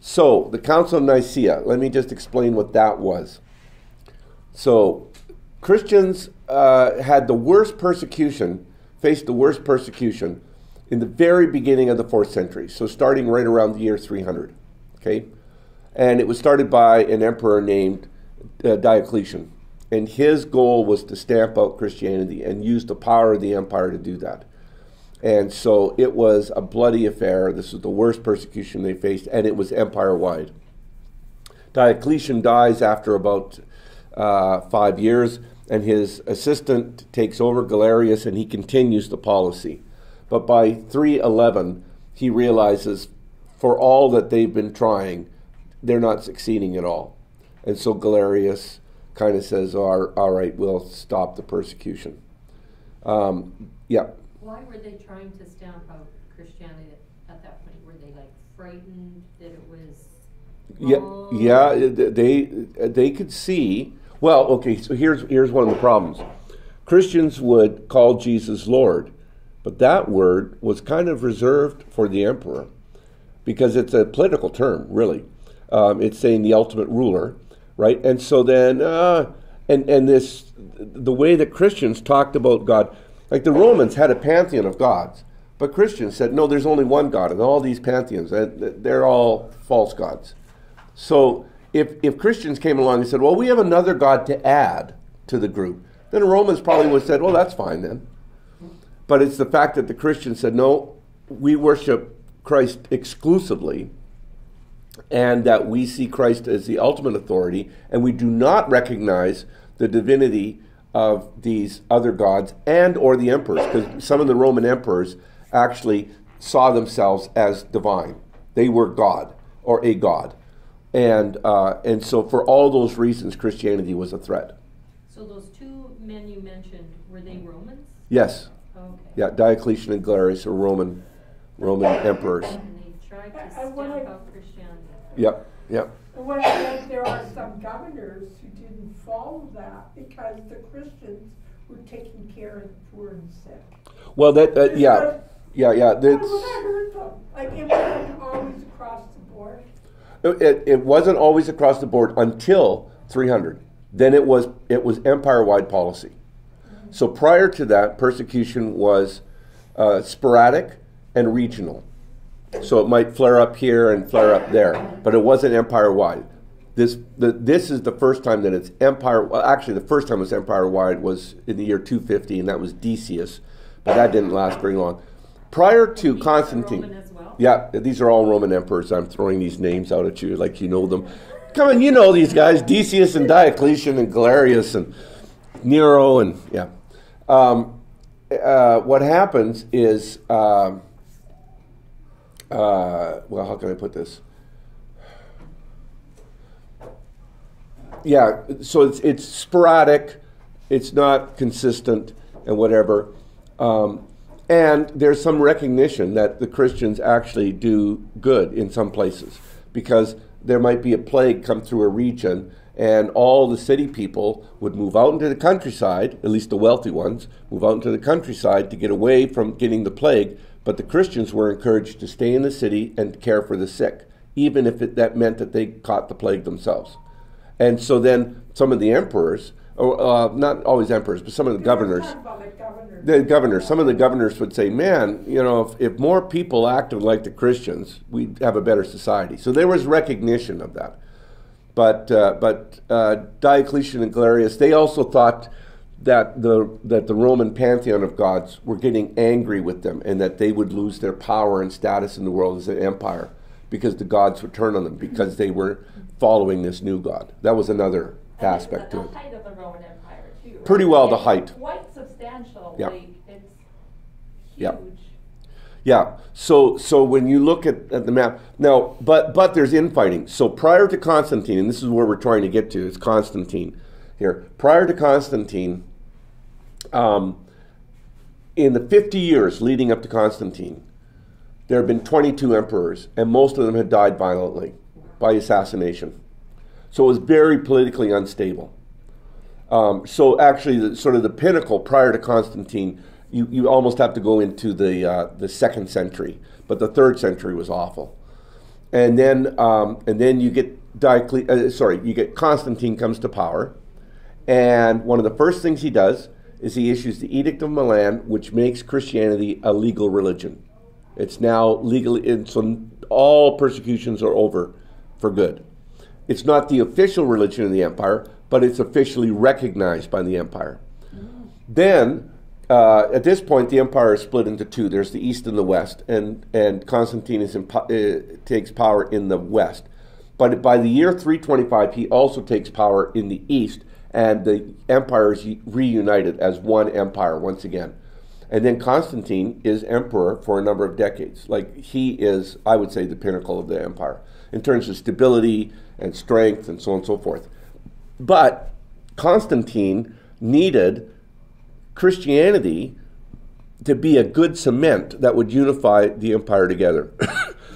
So, the Council of Nicaea, let me just explain what that was. So, Christians faced the worst persecution in the very beginning of the 4th century, so starting right around the year 300, okay? And it was started by an emperor named Diocletian. And his goal was to stamp out Christianity and use the power of the empire to do that. And so it was a bloody affair. This was the worst persecution they faced, and it was empire-wide. Diocletian dies after about 5 years, and his assistant takes over, Galerius, and he continues the policy. But by 311, he realizes for all that they've been trying, they're not succeeding at all. And so Galerius kind of says, all right, we'll stop the persecution. Yeah. Why were they trying to stamp out Christianity at that point? Were they like frightened that it was wrong? Yeah, they could see. Well, okay, so here's one of the problems. Christians would call Jesus Lord, but that word was kind of reserved for the emperor because it's a political term, really. It's saying the ultimate ruler. Right, and so then, the way that Christians talked about God, like the Romans had a pantheon of gods, but Christians said, no, there's only one God, and all these pantheons, they're all false gods. So if Christians came along and said, well, we have another God to add to the group, then the Romans probably would have said, well, that's fine then. But it's the fact that the Christians said, no, we worship Christ exclusively, and that we see Christ as the ultimate authority, and we do not recognize the divinity of these other gods and or the emperors, because some of the Roman emperors actually saw themselves as divine. They were God, or a god. And so for all those reasons, Christianity was a threat. So those two men you mentioned, were they Romans? Yes. Oh, okay. Yeah, Diocletian and Galerius are Roman emperors. And they tried to stamp out Christianity. Yep, yep. And what I think, there are some governors who didn't follow that because the Christians were taking care of the poor and sick. Well, that, yeah. That's, I heard them. Like, it wasn't always across the board. It wasn't always across the board until 300. Then it was empire-wide policy. Mm-hmm. So prior to that, persecution was sporadic and regional. So it might flare up here and flare up there, but it wasn't empire-wide. This is the first time that it's empire. Well, actually, the first time it's empire-wide was in the year 250, and that was Decius, but that didn't last very long. Prior to Constantine, Roman as well? Yeah, these are all Roman emperors. I'm throwing these names out at you like you know them. Come on, you know these guys: Decius and Diocletian and Galerius and Nero and yeah. What happens is, well, how can I put this? Yeah, so it's sporadic, it's not consistent, and whatever. And there's some recognition that the Christians actually do good in some places, because there might be a plague come through a region, and all the city people would move out into the countryside, at least the wealthy ones, move out into the countryside to get away from getting the plague, but the Christians were encouraged to stay in the city and care for the sick, even if that meant that they caught the plague themselves. And so then some of the emperors, not always emperors, but some of the governors, some of the governors would say, man, you know, if more people acted like the Christians, we'd have a better society. So there was recognition of that. But Diocletian and Galerius, they also thought that the Roman pantheon of gods were getting angry with them, and that they would lose their power and status in the world as an empire, because the gods would turn on them because they were following this new god. That was another aspect to it. The height of the Roman Empire, too. Right? Pretty well, the height. Quite substantial. Yeah. Like, it's huge. Yeah. Yeah. So when you look at the map now, but there's infighting. So prior to Constantine, and this is where we're trying to get to, it's Constantine here. Prior to Constantine, in the 50 years leading up to Constantine, there have been 22 emperors, and most of them had died violently by assassination. So it was very politically unstable. So actually, sort of the pinnacle prior to Constantine, you almost have to go into the 2nd century, but the 3rd century was awful. And then you get Constantine comes to power, and one of the first things he does is he issues the Edict of Milan, which makes Christianity a legal religion. It's now legally, and so all persecutions are over for good. It's not the official religion of the empire, but it's officially recognized by the empire. Mm. Then, at this point, the empire is split into two. There's the east and the west, and Constantine takes power in the west. But by the year 325, he also takes power in the east, and the empire is reunited as one empire once again. And then Constantine is emperor for a number of decades. Like, he is, I would say, the pinnacle of the empire in terms of stability and strength and so on and so forth. But Constantine needed Christianity to be a good cement that would unify the empire together.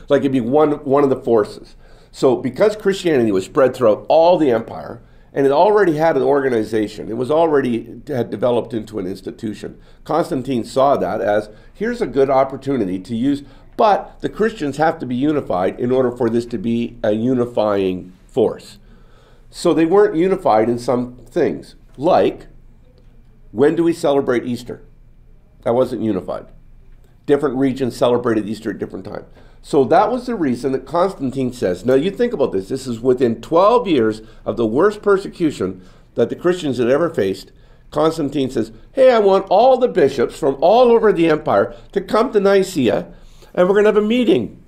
Like, it'd be one of the forces. So because Christianity was spread throughout all the empire, and it already had an organization, it had developed into an institution, Constantine saw that as, here's a good opportunity to use, but the Christians have to be unified in order for this to be a unifying force. So they weren't unified in some things, like, when do we celebrate Easter? That wasn't unified. Different regions celebrated Easter at different times. So that was the reason that Constantine says, now you think about this, this is within 12 years of the worst persecution that the Christians had ever faced. Constantine says, hey, I want all the bishops from all over the empire to come to Nicaea, and we're going to have a meeting.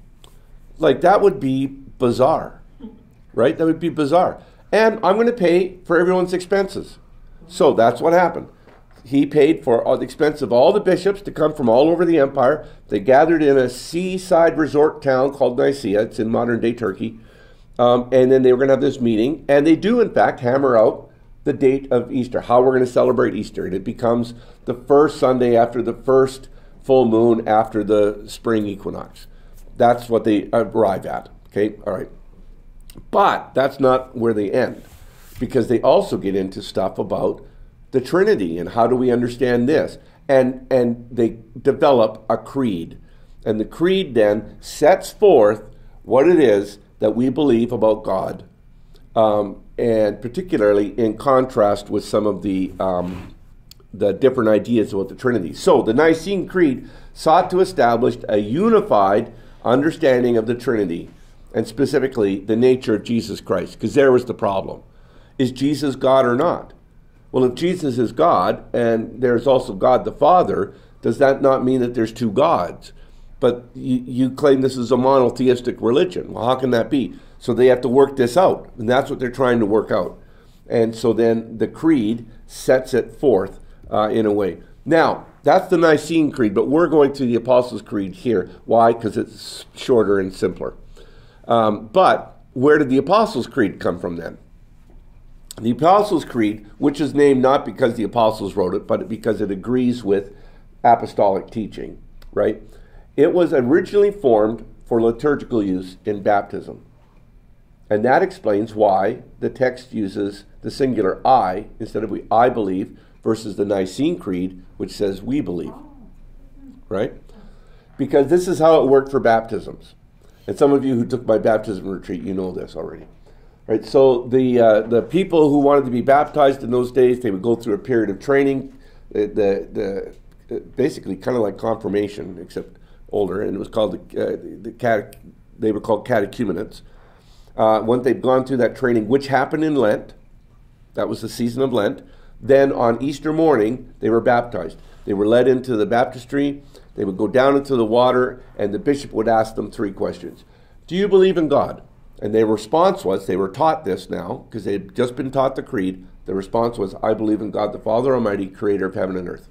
Like, that would be bizarre, right? That would be bizarre. And I'm going to pay for everyone's expenses. So that's what happened. He paid for the expense of all the bishops to come from all over the empire. They gathered in a seaside resort town called Nicaea. It's in modern-day Turkey. And then they were going to have this meeting. And they do, in fact, hammer out the date of Easter, how we're going to celebrate Easter. And it becomes the first Sunday after the first full moon after the spring equinox. That's what they arrive at. Okay? All right. But that's not where they end, because they also get into stuff about the Trinity and how do we understand this. And they develop a creed. And the creed then sets forth what it is that we believe about God, and particularly in contrast with some of the different ideas about the Trinity. So the Nicene Creed sought to establish a unified understanding of the Trinity, and specifically the nature of Jesus Christ, because there was the problem. Is Jesus God or not? Well, if Jesus is God, and there's also God the Father, does that not mean that there's two gods? But you claim this is a monotheistic religion. Well, how can that be? So they have to work this out, and that's what they're trying to work out. And so then the creed sets it forth in a way. Now, that's the Nicene Creed, but we're going to the Apostles' Creed here. Why? Because it's shorter and simpler. But where did the Apostles' Creed come from then? The Apostles' Creed, which is named not because the apostles wrote it, but because it agrees with apostolic teaching, right? It was originally formed for liturgical use in baptism. And that explains why the text uses the singular I instead of we, I believe, versus the Nicene Creed, which says we believe, right? Because this is how it worked for baptisms. And some of you who took my baptism retreat, you know this already. Right? So the people who wanted to be baptized in those days, they would go through a period of training, basically kind of like confirmation, except older, and it was called, they were called catechumenates. Once they'd gone through that training, which happened in Lent, that was the season of Lent, then on Easter morning, they were baptized. They were led into the baptistry, they would go down into the water, and the bishop would ask them three questions. Do you believe in God? And their response was, they were taught this now, because they had just been taught the creed, the response was, I believe in God the Father Almighty, creator of heaven and earth.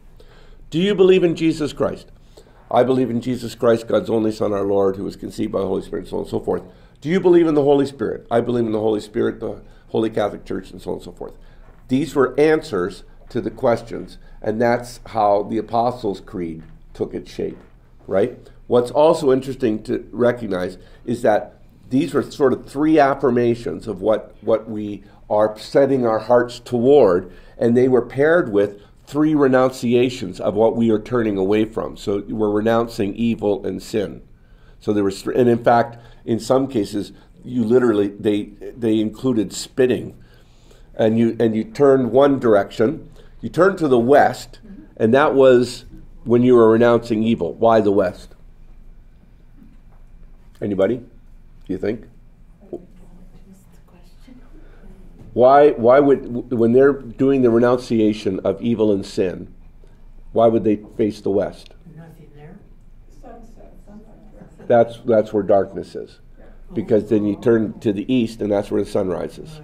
Do you believe in Jesus Christ? I believe in Jesus Christ, God's only Son, our Lord, who was conceived by the Holy Spirit, so on and so forth. Do you believe in the Holy Spirit? I believe in the Holy Spirit, the Holy Catholic Church, and so on and so forth. These were answers to the questions, and that's how the Apostles' Creed took its shape, right? What's also interesting to recognize is that these were sort of three affirmations of what we are setting our hearts toward, and they were paired with three renunciations of what we are turning away from. So we're renouncing evil and sin. So there was, and in fact, in some cases, you literally, they included spitting. And you turned one direction, you turned to the west, and that was when you were renouncing evil. Why the west? Anybody? Do you think? Why would, when they're doing the renunciation of evil and sin, why would they face the west? Nothing there. That's where darkness is. Because then you turn to the east and that's where the sun rises.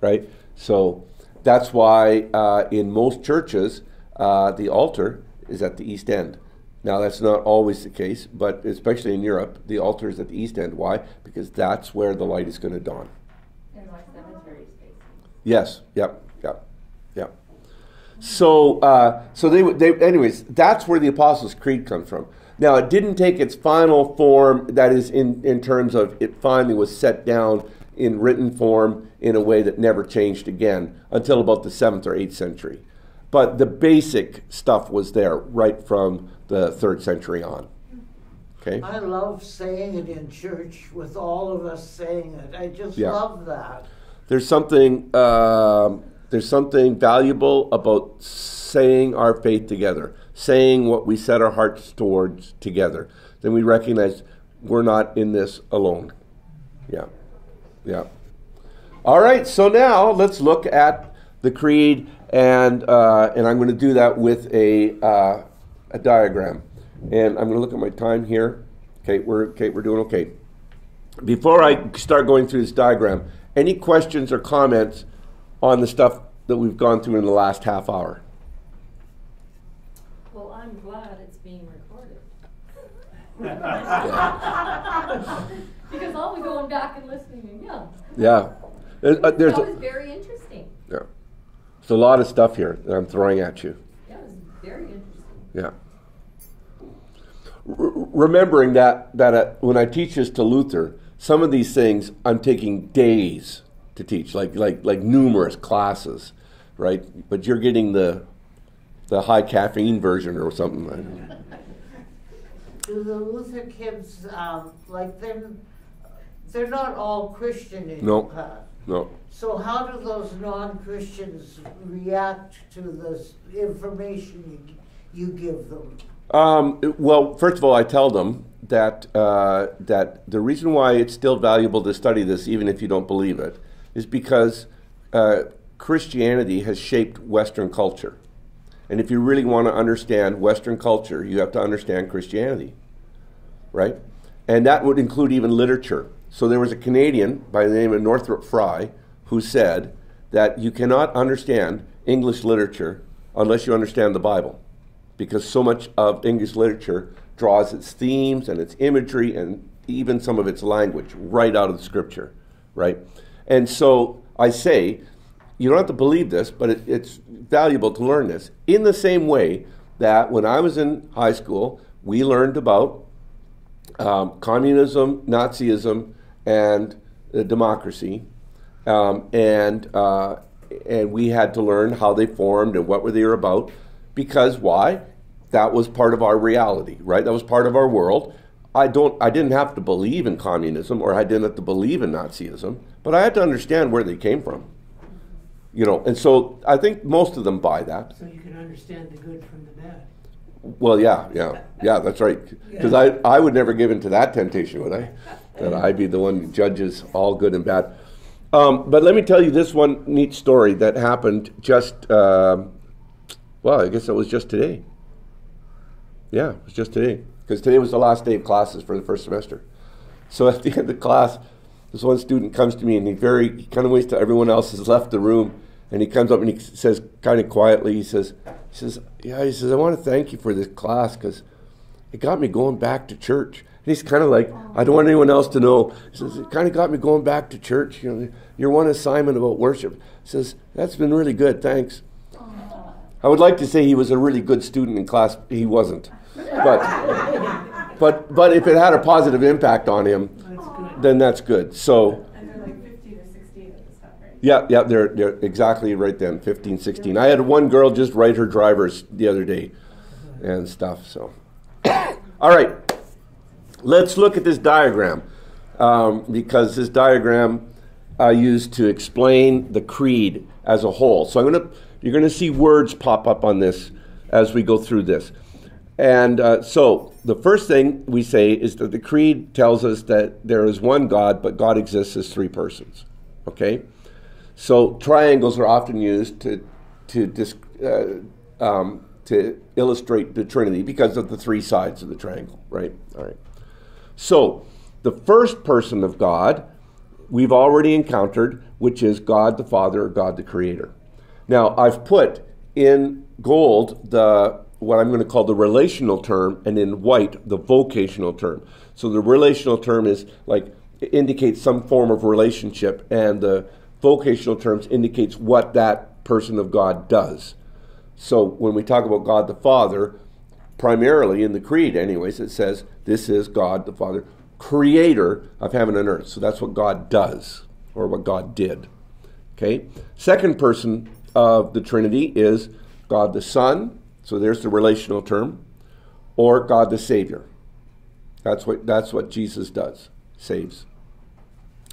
Right? So that's why in most churches, the altar is at the east end. Now that's not always the case, but especially in Europe, the altar is at the east end. Why? Because that's where the light is going to dawn. Yes. Yep. So they anyways, that's where the Apostles' Creed comes from. Now, it didn't take its final form, that is, in terms of it finally was set down in written form in a way that never changed again until about the 7th or 8th century. But the basic stuff was there right from the 3rd century on. Okay. I love saying it in church with all of us saying it. I just love that. There's something valuable about saying our faith together, saying what we set our hearts towards together. Then we recognize we're not in this alone. Yeah. All right, so now let's look at the creed, and I'm going to do that with a diagram. And I'm going to look at my time here. Okay, we're doing okay. Before I start going through this diagram, any questions or comments on the stuff that we've gone through in the last half hour? Well, I'm glad it's being recorded. Because I'll be going back and listening again. Yeah. That was very interesting. Yeah. There's a lot of stuff here that I'm throwing at you. That was very interesting. Yeah. Remembering that when I teach this to Luther, some of these things I'm taking days to teach, like numerous classes, right? But you're getting the high caffeine version or something. I don't know. Do the Luther kids, like them, they're not all Christian in your class. No. So how do those non-Christians react to this information you give them? Well, first of all, I tell them that the reason why it's still valuable to study this, even if you don't believe it, is because Christianity has shaped Western culture. And if you really want to understand Western culture, you have to understand Christianity, right? And that would include even literature. So there was a Canadian by the name of Northrop Frye who said that you cannot understand English literature unless you understand the Bible, because so much of English literature draws its themes and its imagery and even some of its language right out of the Scripture, right? And so I say, you don't have to believe this, but it's valuable to learn this. In the same way that when I was in high school, we learned about communism, Nazism, and democracy, and we had to learn how they formed and what were they about, because why? That was part of our reality, right? That was part of our world. I didn't have to believe in communism, or I didn't have to believe in Nazism, but I had to understand where they came from, you know. And so I think most of them buy that. So you can understand the good from the bad. Well, yeah, that's right. Because I would never give in to that temptation, would I? That I'd be the one who judges all good and bad. But let me tell you this one neat story that happened just, well, I guess it was just today. Yeah, it was just today. Because today was the last day of classes for the first semester. So at the end of class, this one student comes to me and he kind of waits till everyone else has left the room. And he comes up and he says, kind of quietly, he says, I want to thank you for this class because it got me going back to church. And he's kind of like, I don't want anyone else to know. He says, it kind of got me going back to church. You know, your one assignment about worship. He says, that's been really good, thanks. I would like to say he was a really good student in class. He wasn't. But if it had a positive impact on him, then that's good. So. Yeah, they're exactly right then, 15, 16. I had one girl just write her drivers the other day and stuff, so. All right, let's look at this diagram, because this diagram I used to explain the creed as a whole. So you're going to see words pop up on this as we go through this. And so the first thing we say is that the creed tells us that there is one God, but God exists as three persons, okay? So triangles are often used to illustrate the Trinity because of the three sides of the triangle, right? All right. So the first person of God we've already encountered, which is God the Father or God the Creator. Now I've put in gold what I'm going to call the relational term, and in white the vocational term. So the relational term is it indicates some form of relationship, and the vocational terms indicates what that person of God does. So when we talk about God the Father, primarily in the creed anyways, it says this is God the Father, creator of heaven and earth. So that's what God does, or what God did. Okay. Second person of the Trinity is God the Son. So there's the relational term. Or God the Savior. That's what Jesus does, saves.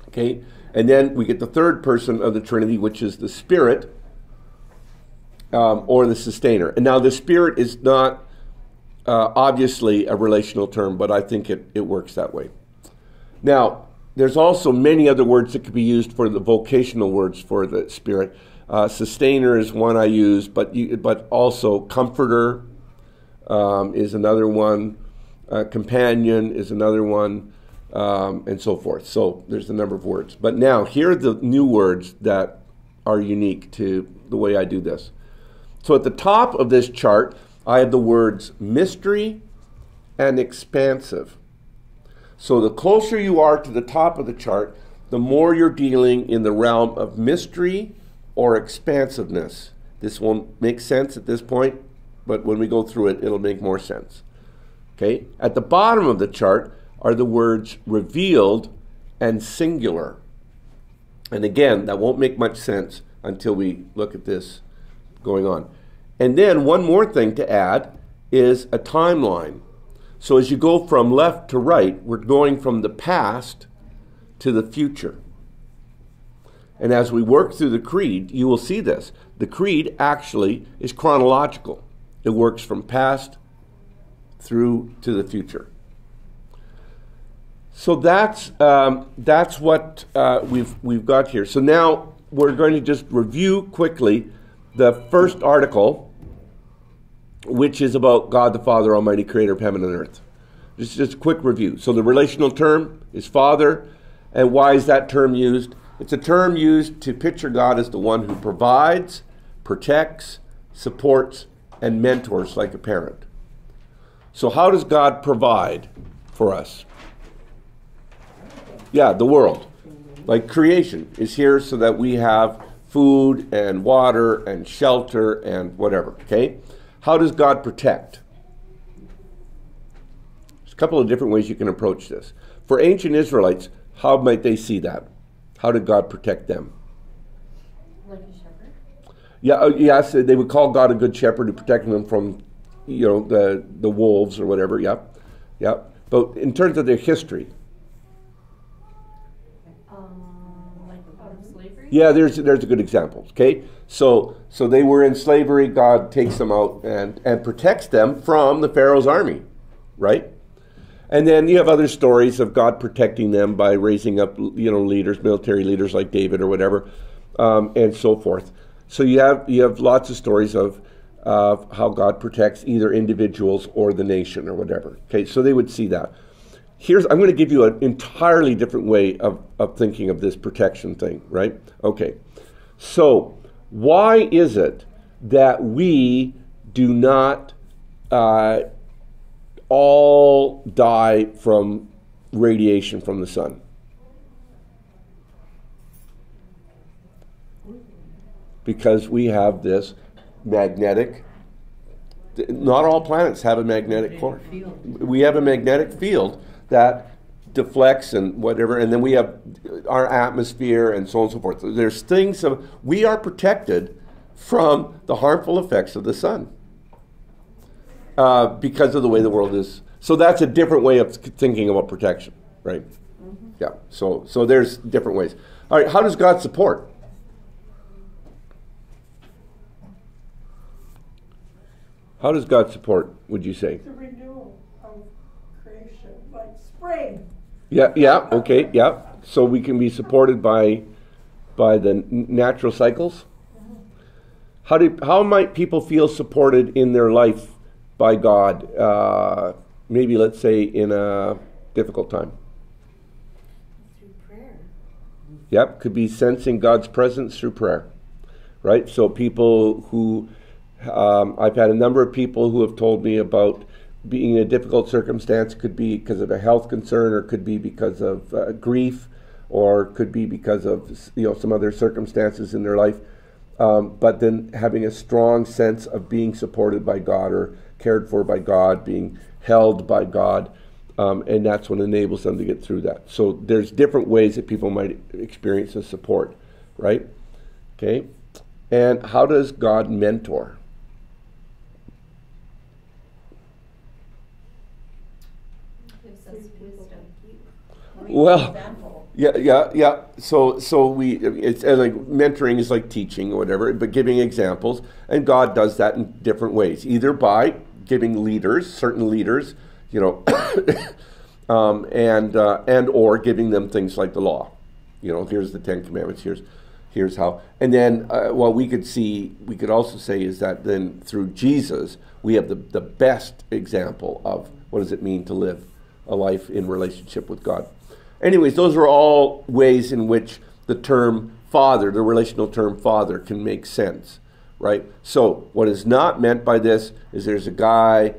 Okay. And then we get the third person of the Trinity, which is the Spirit, or the Sustainer. And now the Spirit is not obviously a relational term, but I think it works that way. Now, there's also many other words that could be used for the vocational words for the Spirit. Sustainer is one I use, but also Comforter is another one. Companion is another one. And so forth. So there's a number of words. But now here are the new words that are unique to the way I do this. So at the top of this chart, I have the words mystery and expansive. So the closer you are to the top of the chart, the more you're dealing in the realm of mystery or expansiveness. This won't make sense at this point, but when we go through it, it'll make more sense. Okay? At the bottom of the chart are the words revealed and singular. And again, that won't make much sense until we look at this going on. And then one more thing to add is a timeline. So as you go from left to right, we're going from the past to the future. And as we work through the creed, you will see this. The creed actually is chronological. It works from past through to the future. So that's what we've got here. So now we're going to just review quickly the first article, which is about God the Father, Almighty Creator of heaven and earth. This is just a quick review. So the relational term is Father, and why is that term used? It's a term used to picture God as the one who provides, protects, supports, and mentors like a parent. So how does God provide for us? Yeah, the world. Like creation is here so that we have food and water and shelter and whatever, okay? How does God protect? There's a couple of different ways you can approach this. For ancient Israelites, how might they see that? How did God protect them? Like a shepherd? Yeah, yes, they would call God a good shepherd who protected them from, you know, the wolves or whatever, yep. Yep. But in terms of their history, yeah, there's a good example, okay? So they were in slavery. God takes them out and protects them from the Pharaoh's army, right? And then you have other stories of God protecting them by raising up, you know, leaders, military leaders like David or whatever, and so forth. So you have lots of stories of how God protects either individuals or the nation or whatever, okay? So they would see that. I'm going to give you an entirely different way of thinking of this protection thing, right? Okay, so why is it that we do not all die from radiation from the sun? Because we have this magnetic... Not all planets have a magnetic core. We have a magnetic field that deflects and whatever, and then we have our atmosphere and so on and so forth. There's things of, we are protected from the harmful effects of the sun because of the way the world is. So that's a different way of thinking about protection, right? Mm-hmm. Yeah, so there's different ways. All right, how does God support? How does God support, would you say? The renewal of creation, like spring. Yeah, okay, yeah. So we can be supported by the natural cycles. How might people feel supported in their life by God? Maybe, let's say, in a difficult time. Through prayer. Yep, could be sensing God's presence through prayer, right? So people who... I've had a number of people who have told me about being in a difficult circumstance. Could be because of a health concern, or could be because of grief, or could be because of, you know, some other circumstances in their life. But then having a strong sense of being supported by God, or cared for by God, being held by God, and that's what enables them to get through that. So there's different ways that people might experience the support, right? Okay, and how does God mentor? Well, yeah. So we, it's like mentoring is like teaching or whatever, but giving examples, and God does that in different ways, either by giving leaders, certain leaders, you know, and or giving them things like the law, you know, here's the Ten Commandments, here's how, and then what we could also say is that then through Jesus we have the best example of what does it mean to live a life in relationship with God. Anyways, those are all ways in which the term Father, the relational term Father, can make sense, right? So what is not meant by this is there's a guy,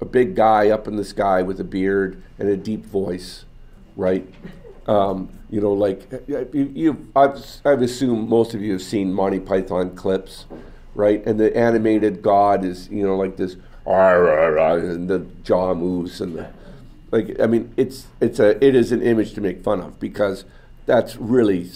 a big guy up in the sky with a beard and a deep voice, right? You know, like, I've assumed most of you have seen Monty Python clips, right? And the animated God is, you know, like this, and the jaw moves and the... Like, I mean, it is an image to make fun of, because that's really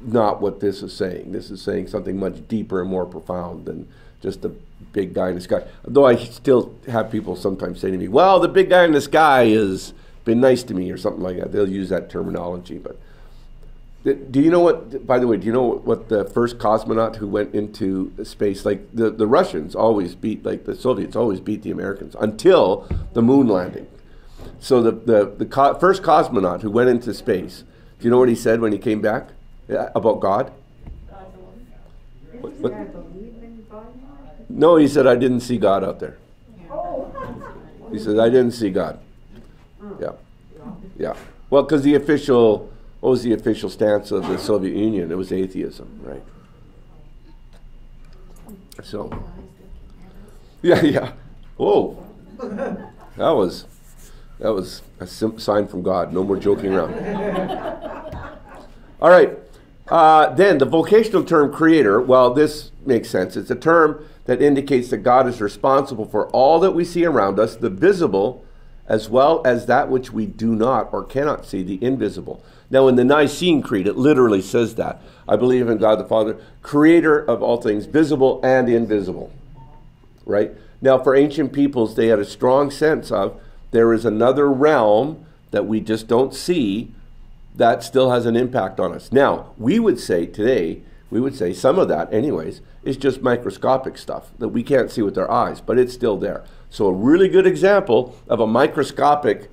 not what this is saying. This is saying something much deeper and more profound than just the big guy in the sky. Though I still have people sometimes say to me, well, the big guy in the sky has been nice to me, or something like that. They'll use that terminology. But do you know what, by the way, do you know what the first cosmonaut who went into space, like the Russians always beat, like the Soviets always beat the Americans until the moon landing. So the first cosmonaut who went into space, do you know what he said when he came back? Yeah, about God? What? No, he said, I didn't see God out there. He said, I didn't see God. Yeah. Yeah. Well, because the official, what was the official stance of the Soviet Union? It was atheism, right? So, yeah, yeah. Whoa. That was a sign from God. No more joking around. All right. Then the vocational term creator, well, this makes sense. It's a term that indicates that God is responsible for all that we see around us, the visible, as well as that which we do not or cannot see, the invisible. Now, in the Nicene Creed, it literally says that. I believe in God the Father, creator of all things visible and invisible. Right? Now, for ancient peoples, they had a strong sense of there is another realm that we just don't see that still has an impact on us. Now, we would say today, we would say some of that anyways, is just microscopic stuff that we can't see with our eyes, but it's still there. So a really good example of a microscopic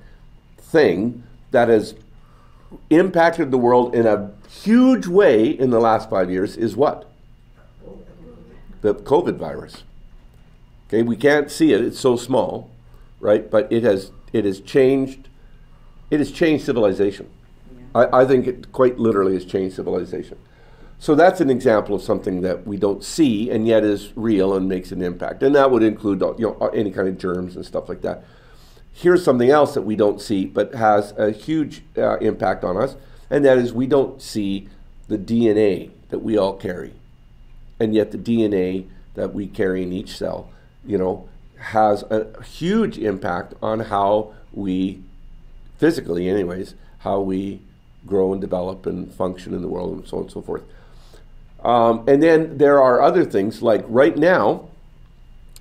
thing that has impacted the world in a huge way in the last 5 years is what? The COVID virus. Okay, we can't see it, it's so small, right? But it has changed civilization. I think it quite literally has changed civilization. So that's an example of something that we don't see and yet is real and makes an impact. And that would include, you know, any kind of germs and stuff like that. Here's something else that we don't see but has a huge impact on us, and that is we don't see the DNA that we all carry. And yet the DNA that we carry in each cell, you know, has a huge impact on how we, physically anyways, how we grow and develop and function in the world, and so on and so forth. And then there are other things, like right now,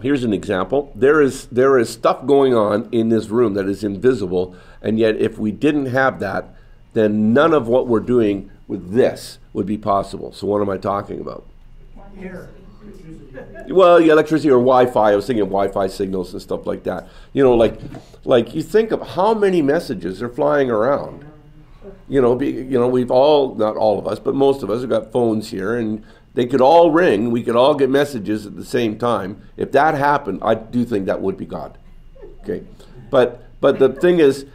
here's an example. There is stuff going on in this room that is invisible, and yet if we didn't have that, then none of what we're doing with this would be possible. So what am I talking about? Here. Well, yeah, electricity or Wi-Fi. I was thinking of Wi-Fi signals and stuff like that. You know, like you think of how many messages are flying around. You know, we've all, not all of us, but most of us have got phones here, and they could all ring. We could all get messages at the same time. If that happened, I do think that would be God. Okay, but the thing is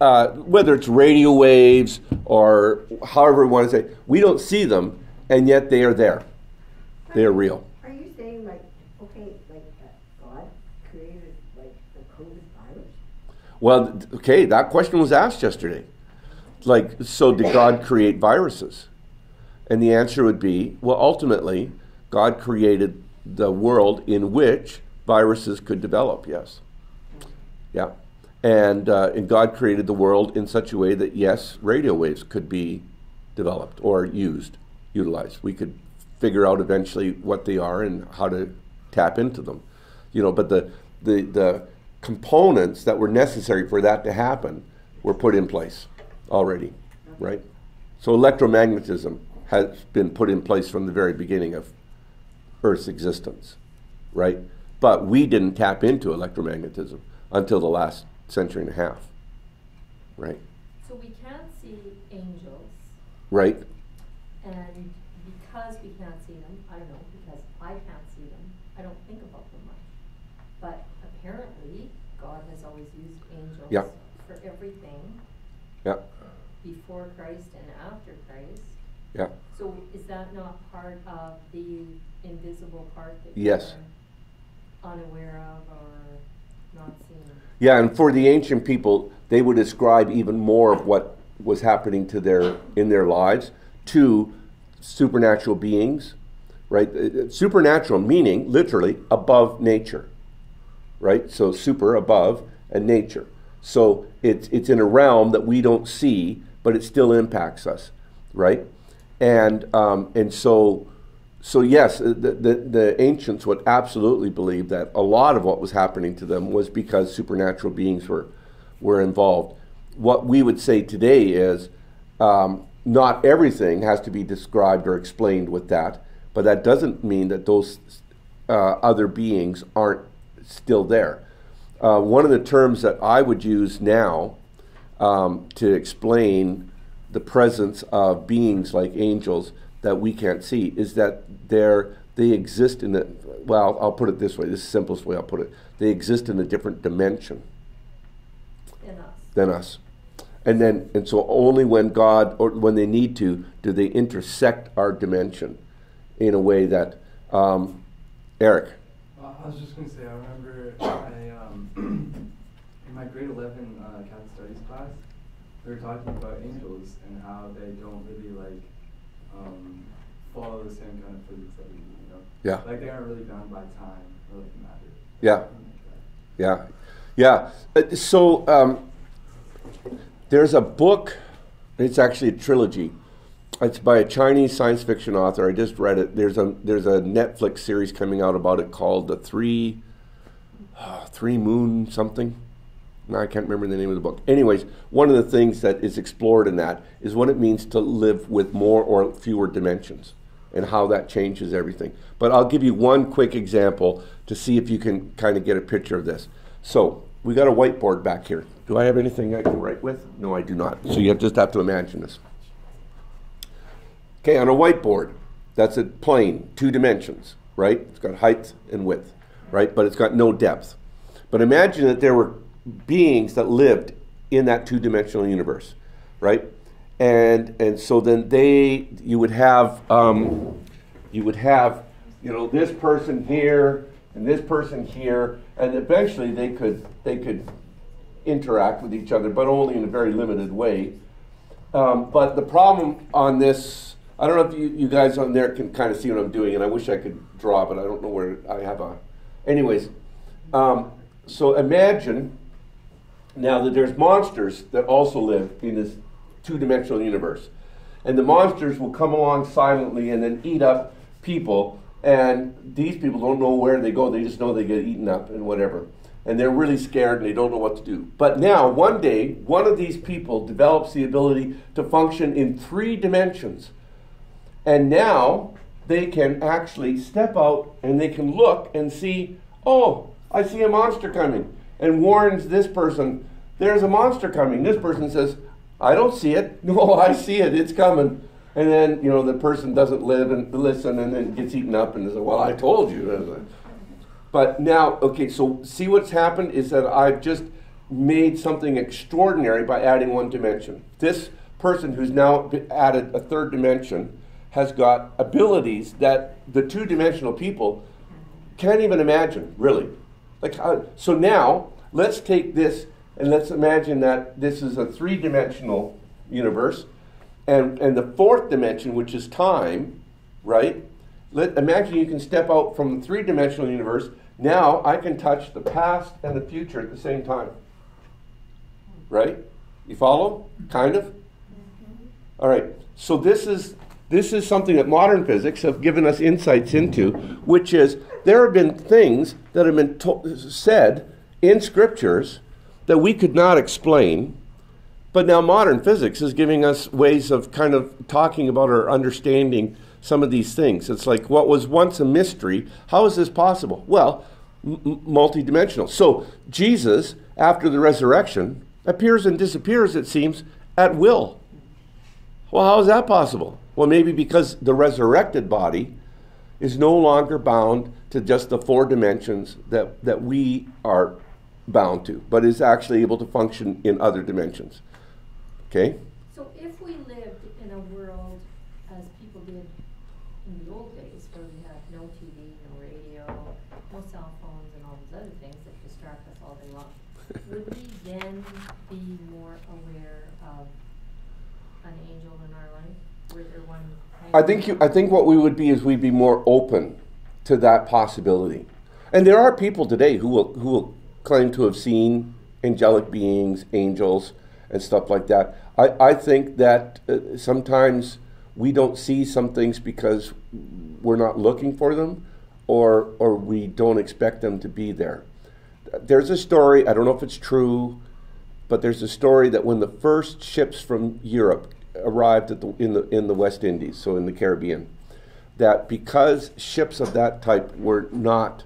whether it's radio waves or however we want to say, we don't see them, and yet they are there. They are real. Are you saying God created the COVID virus? Well, okay, that question was asked yesterday. Like, so did God create viruses? And the answer would be, well, ultimately, God created the world in which viruses could develop, yes. Yeah. And God created the world in such a way that, yes, radio waves could be developed or utilized. We could figure out eventually what they are and how to tap into them. You know, but the components that were necessary for that to happen were put in place already, right? So electromagnetism has been put in place from the very beginning of Earth's existence, right? But we didn't tap into electromagnetism until the last century and a half, right? So we can't see angels. Right. And because we can't see them, I don't know, because I can't see them, I don't think about them much. But apparently, God has always used angels for everything. Yeah. Before Christ and after Christ. Yeah. So is that not part of the invisible part that you're unaware of or not seeing? Yeah, and for the ancient people, they would ascribe even more of what was happening to in their lives to supernatural beings, right? Supernatural meaning literally above nature, right? So super, above, and nature. So it's in a realm that we don't see, but it still impacts us, right? And so yes, the ancients would absolutely believe that a lot of what was happening to them was because supernatural beings were involved. What we would say today is not everything has to be described or explained with that, but that doesn't mean that those other beings aren't still there. One of the terms that I would use now to explain the presence of beings like angels that we can't see is that they exist in a, well, I'll put it this way, this is the simplest way I'll put it. They exist in a different dimension than us. And so only when God, or when they need to, do they intersect our dimension in a way that, Eric. I was just going to say, I remember in my grade 11 Catholic Studies class, we were talking about angels and how they don't really like follow the same kind of physics that we do, you know? Yeah. Like they aren't really bound by time or like matter. Yeah. Yeah. Yeah. So there's a book, it's actually a trilogy. It's by a Chinese science fiction author. I just read it. There's a Netflix series coming out about it called The Three Moon something. Now I can't remember the name of the book. Anyways, one of the things that is explored in that is what it means to live with more or fewer dimensions and how that changes everything. But I'll give you one quick example to see if you can kind of get a picture of this. So we got a whiteboard back here. Do I have anything I can write with? No, I do not. So you just have to imagine this. Okay, on a whiteboard, that's a plane, 2 dimensions, right? It's got height and width, right? But it's got no depth. But imagine that there were beings that lived in that 2-dimensional universe, right? And so then you would have, you know, this person here and this person here, and eventually they could interact with each other, but only in a very limited way. But the problem on this, I don't know if you guys on there can kind of see what I'm doing, and I wish I could draw, but I don't know where I have a... Anyways, so imagine now that there's monsters that also live in this 2-dimensional universe. And the monsters will come along silently and then eat up people, and these people don't know where they go. They just know they get eaten up and whatever. And they're really scared, and they don't know what to do. But now, one day, one of these people develops the ability to function in 3 dimensions. And now they can actually step out and they can look and see, oh, I see a monster coming, and warns this person, there's a monster coming. This person says, I don't see it. No, I see it. It's coming. And then, you know, the person doesn't live and listen and then gets eaten up and says, well, I told you. But now, okay, so see what's happened is that I've just made something extraordinary by adding 1 dimension. This person who's now added a 3rd dimension has got abilities that the 2-dimensional people can't even imagine, really. Like, so now, let's take this and let's imagine that this is a 3-dimensional universe, and the 4th dimension, which is time, right? Imagine you can step out from the 3-dimensional universe. Now I can touch the past and the future at the same time, right? You follow? Kind of? All right, so this is something that modern physics have given us insights into, which is there have been things that have been said in scriptures that we could not explain, but now modern physics is giving us ways of kind of talking about or understanding some of these things. It's like what was once a mystery, how is this possible? Well, multidimensional. So Jesus, after the resurrection, appears and disappears, it seems, at will. Well, how is that possible? Well, maybe because the resurrected body is no longer bound to just the 4 dimensions that we are bound to, but is actually able to function in other dimensions. Okay? So if we lived in a world as people did in the old days, where we had no TV, no radio, no cell phones, and all those other things that distract us all day long, would we then be more aware of an angel in our life? I think what we would be is we'd be more open to that possibility. And there are people today who will claim to have seen angelic beings, angels, and stuff like that. I think that sometimes we don't see some things because we're not looking for them, or we don't expect them to be there. There's a story, I don't know if it's true, but there's a story that when the first ships from Europe arrived at in the West Indies, so in the Caribbean, that because ships of that type were not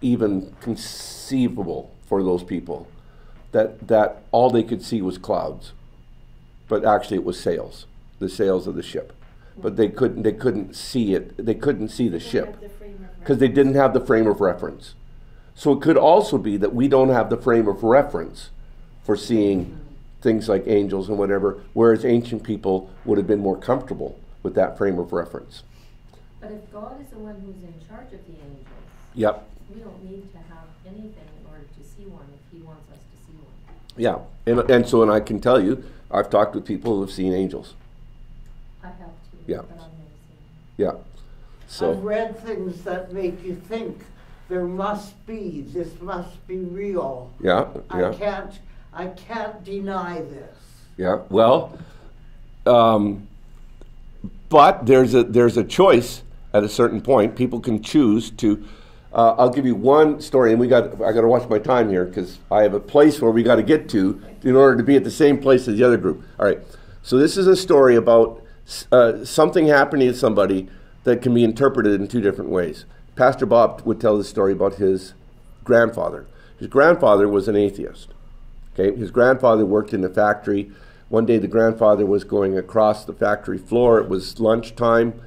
even conceivable for those people, that all they could see was clouds, but actually it was sails, the sails of the ship. But they couldn't see it. They couldn't see the ship because they didn't have the frame of reference. So it could also be that we don't have the frame of reference for seeing things like angels and whatever, whereas ancient people would have been more comfortable with that frame of reference. But if God is the one who's in charge of the angels, yep, we don't need to have anything in order to see one if he wants us to see one. Yeah, and I can tell you, I've talked with people who have seen angels. I have too, yeah. But I've never seen them. Yeah. So I've read things that make you think there must be, this must be real. Yeah, yeah. I can't deny this. Yeah, well, but there's a choice at a certain point. People can choose to, I'll give you one story, and I got to watch my time here because I have a place where we got to get to in order to be at the same place as the other group. All right, so this is a story about something happening to somebody that can be interpreted in two different ways. Pastor Bob would tell this story about his grandfather. His grandfather was an atheist. Okay, his grandfather worked in a factory. One day the grandfather was going across the factory floor. It was lunchtime,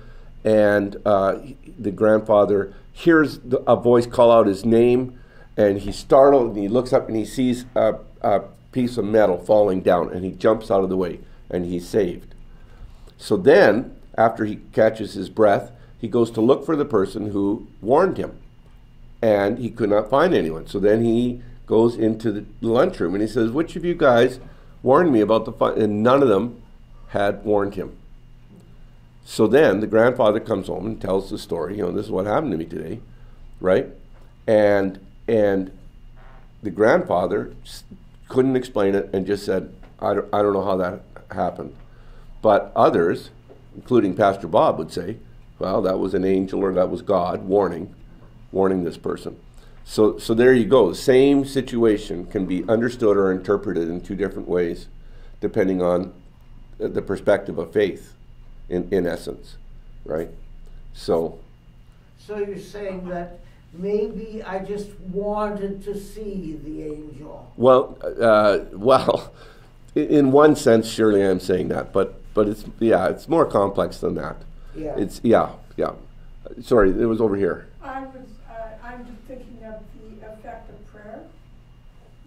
and the grandfather hears a voice call out his name, and he's startled, and he looks up, and he sees a piece of metal falling down, and he jumps out of the way, and he's saved. So then, after he catches his breath, he goes to look for the person who warned him, and he could not find anyone. So then he goes into the lunchroom, and he says, "Which of you guys warned me about the fire?" And none of them had warned him. So then the grandfather comes home and tells the story. You know, this is what happened to me today, right? And the grandfather couldn't explain it and just said, I don't know how that happened. But others, including Pastor Bob, would say, well, that was an angel, or that was God warning this person. So there you go. The same situation can be understood or interpreted in two different ways, depending on the perspective of faith, in essence, right? So you're saying that maybe I just wanted to see the angel. Well, in one sense, surely I'm saying that, but it's more complex than that. Yeah. Yeah. Sorry, it was over here. I'm just thinking of the effect of prayer.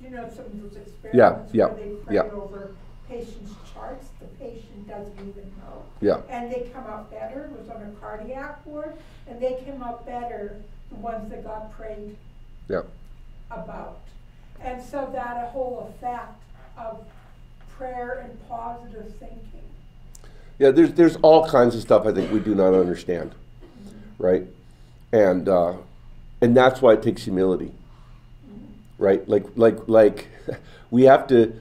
You know, some of those experiments where they pray over patients' charts. The patient doesn't even know. Yeah. And they come out better. It was on a cardiac ward, and they came out better, the ones that got prayed about. And so that a whole effect of prayer and positive thinking. Yeah, there's all kinds of stuff I think we do not understand, right? And that's why it takes humility, right? Like we have to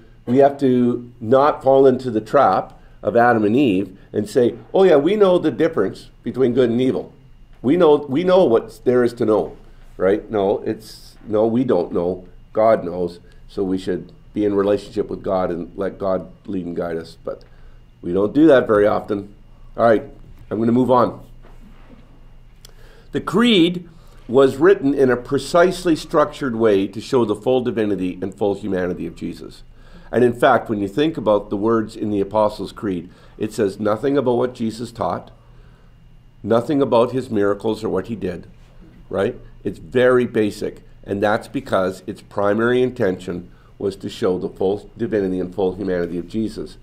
not fall into the trap of Adam and Eve and say, oh yeah, we know the difference between good and evil. We know what there is to know, right? No, we don't know. God knows, so we should be in relationship with God and let God lead and guide us, but we don't do that very often. All right, I'm going to move on. The creed was written in a precisely structured way to show the full divinity and full humanity of Jesus. And in fact, when you think about the words in the Apostles' Creed, it says nothing about what Jesus taught, nothing about his miracles or what he did, right? It's very basic, and that's because its primary intention was to show the full divinity and full humanity of Jesus.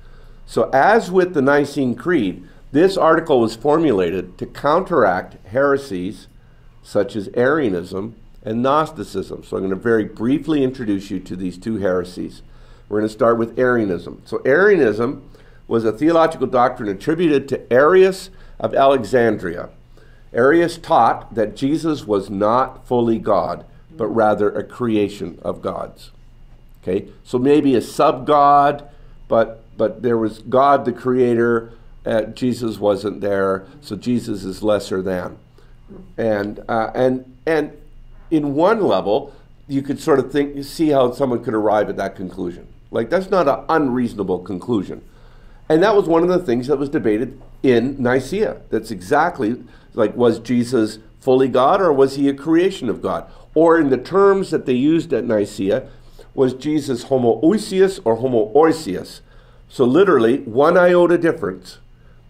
So as with the Nicene Creed, this article was formulated to counteract heresies such as Arianism and Gnosticism. So I'm going to very briefly introduce you to these two heresies. We're going to start with Arianism. So Arianism was a theological doctrine attributed to Arius of Alexandria. Arius taught that Jesus was not fully God, but rather a creation of God's. Okay, so maybe a sub-God, but there was God the Creator. Jesus wasn't there, so Jesus is lesser than. And in one level, you could sort of think, you see how someone could arrive at that conclusion. Like, that's not an unreasonable conclusion. And that was one of the things that was debated in Nicaea. That's exactly, like, was Jesus fully God, or was he a creation of God? Or in the terms that they used at Nicaea, was Jesus homoousios or homoousios? So literally, one iota difference.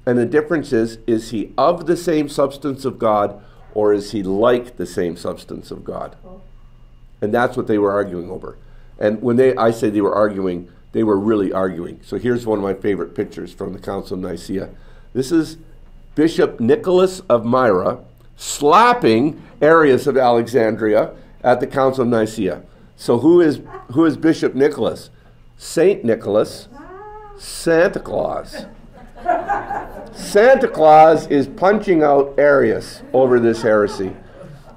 And the difference is he of the same substance of God, or is he like the same substance of God? And that's what they were arguing over. And when I say they were arguing, they were really arguing. So here's one of my favorite pictures from the Council of Nicaea. This is Bishop Nicholas of Myra slapping Arius of Alexandria at the Council of Nicaea. So who is Bishop Nicholas? Saint Nicholas, Santa Claus. Santa Claus is punching out Arius over this heresy.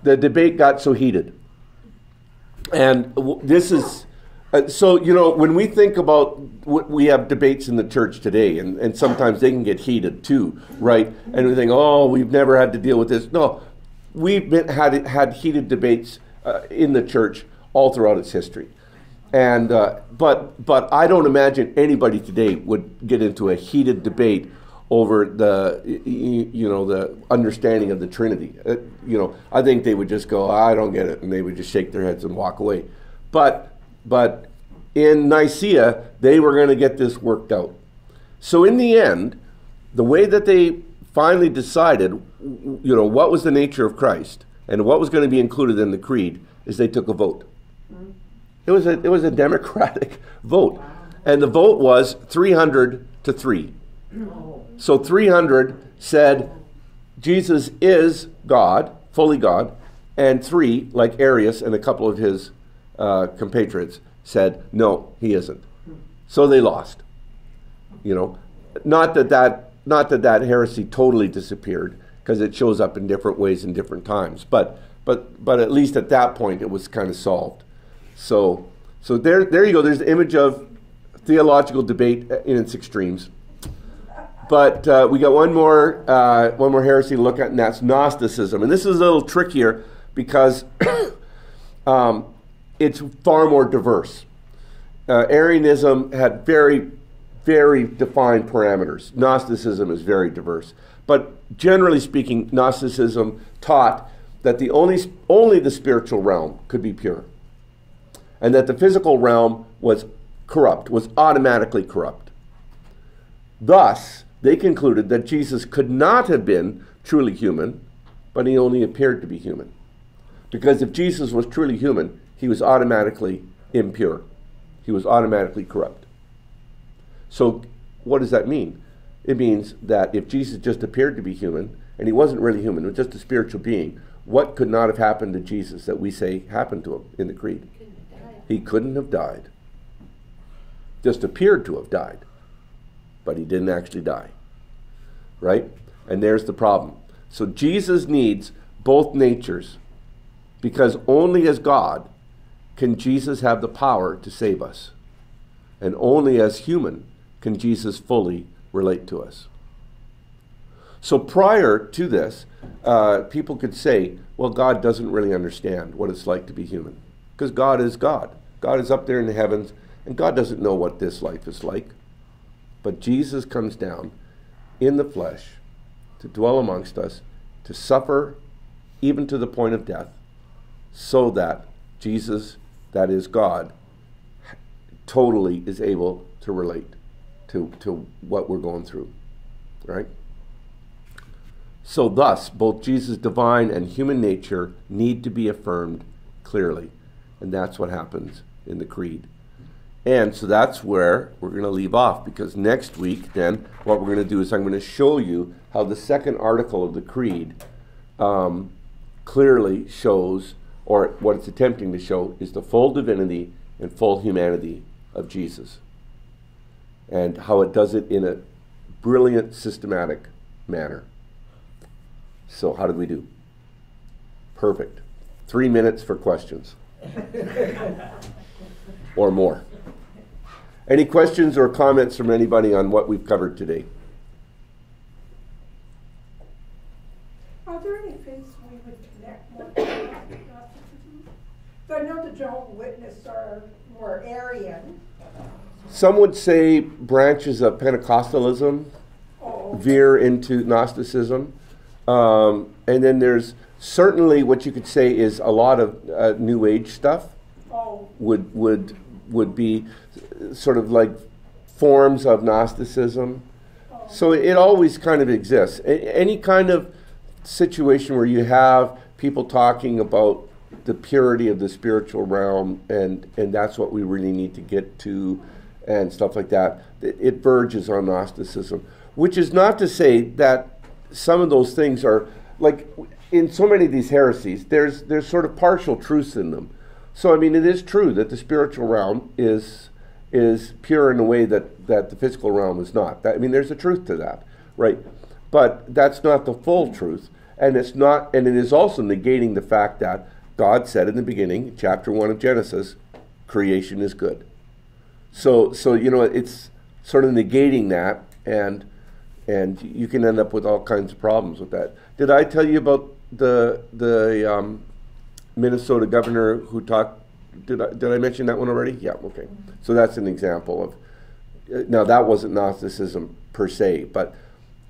The debate got so heated. And this is, so, you know, when we think about what we have debates in the church today, and sometimes they can get heated too, right? And we think, oh, we've never had to deal with this. No, we've had heated debates in the church all throughout its history. And but I don't imagine anybody today would get into a heated debate over the, you know, the understanding of the Trinity. You know, I think they would just go, I don't get it, and they would just shake their heads and walk away. But in Nicaea, they were going to get this worked out. So in the end, the way that they finally decided, you know, what was the nature of Christ and what was going to be included in the creed, is they took a vote. It was a democratic vote. And the vote was 300-3. So 300 said Jesus is God, fully God, and 3, like Arius and a couple of his compatriots, said, no, he isn't. So they lost. You know, not that heresy totally disappeared, because it shows up in different ways in different times. But at least at that point it was kind of solved. So there you go. There's the image of theological debate in its extremes. But we got one more heresy to look at, and that's Gnosticism. And this is a little trickier because it's far more diverse. Arianism had very, very defined parameters. Gnosticism is very diverse. But generally speaking, Gnosticism taught that the only the spiritual realm could be pure, and that the physical realm was corrupt, was automatically corrupt. Thus, they concluded that Jesus could not have been truly human, but he only appeared to be human. Because if Jesus was truly human, he was automatically impure. He was automatically corrupt. So what does that mean? It means that if Jesus just appeared to be human, and he wasn't really human, he was just a spiritual being, what could not have happened to Jesus that we say happened to him in the creed? He couldn't have died. Just appeared to have died. But he didn't actually die, right? And there's the problem. So Jesus needs both natures, because only as God can Jesus have the power to save us. And only as human can Jesus fully relate to us. So prior to this, people could say, well, God doesn't really understand what it's like to be human, because God is God. God is up there in the heavens, and God doesn't know what this life is like. But Jesus comes down in the flesh to dwell amongst us, to suffer even to the point of death, so that Jesus, that is God, totally is able to relate to what we're going through, right? So thus, both Jesus' divine and human nature need to be affirmed clearly, and that's what happens in the creed. And so that's where we're going to leave off, because next week, then, what we're going to do is I'm going to show you how the second article of the creed clearly shows, or what it's attempting to show, is the full divinity and full humanity of Jesus, and how it does it in a brilliant, systematic manner. So how did we do? Perfect. 3 minutes for questions. or more. Any questions or comments from anybody on what we've covered today? Are there any things we would connect more to Gnosticism? So I know the Jehovah's Witnesses are more Arian. Some would say branches of Pentecostalism veer into Gnosticism. And then there's certainly what you could say is a lot of New Age stuff would be sort of like forms of Gnosticism. So it always kind of exists. Any kind of situation where you have people talking about the purity of the spiritual realm and that's what we really need to get to and stuff like that, it verges on Gnosticism, which is not to say that some of those things are, like in so many of these heresies, there's sort of partial truths in them. So I mean, it is true that the spiritual realm is pure in a way that the physical realm is not. I mean, there's a truth to that, right? But that's not the full truth, and it's not, and it is also negating the fact that God said in the beginning, chapter 1 of Genesis, creation is good. So you know, it's sort of negating that, and you can end up with all kinds of problems with that. Did I tell you about the Minnesota governor who talked? Did I mention that one already? Yeah, okay. So that's an example of. Now that wasn't Gnosticism per se, but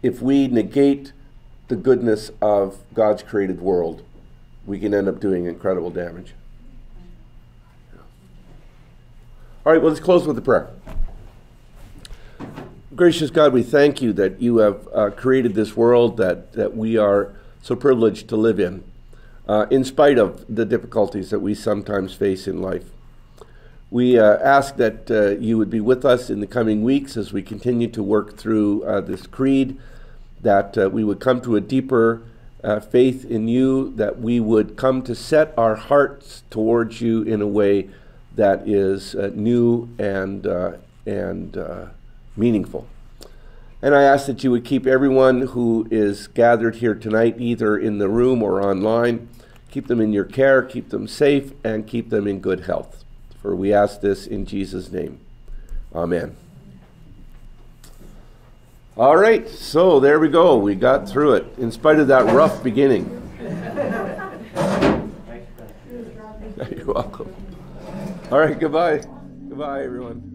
if we negate the goodness of God's created world, we can end up doing incredible damage. All right, well, let's close with a prayer. Gracious God, we thank you that you have created this world that we are so privileged to live in spite of the difficulties that we sometimes face in life. We ask that you would be with us in the coming weeks as we continue to work through this creed, that we would come to a deeper faith in you, that we would come to set our hearts towards you in a way that is new and meaningful. And I ask that you would keep everyone who is gathered here tonight, either in the room or online, keep them in your care, keep them safe, and keep them in good health. For we ask this in Jesus' name. Amen. All right, so there we go. We got through it, in spite of that rough beginning. You're welcome. All right, goodbye. Goodbye, everyone.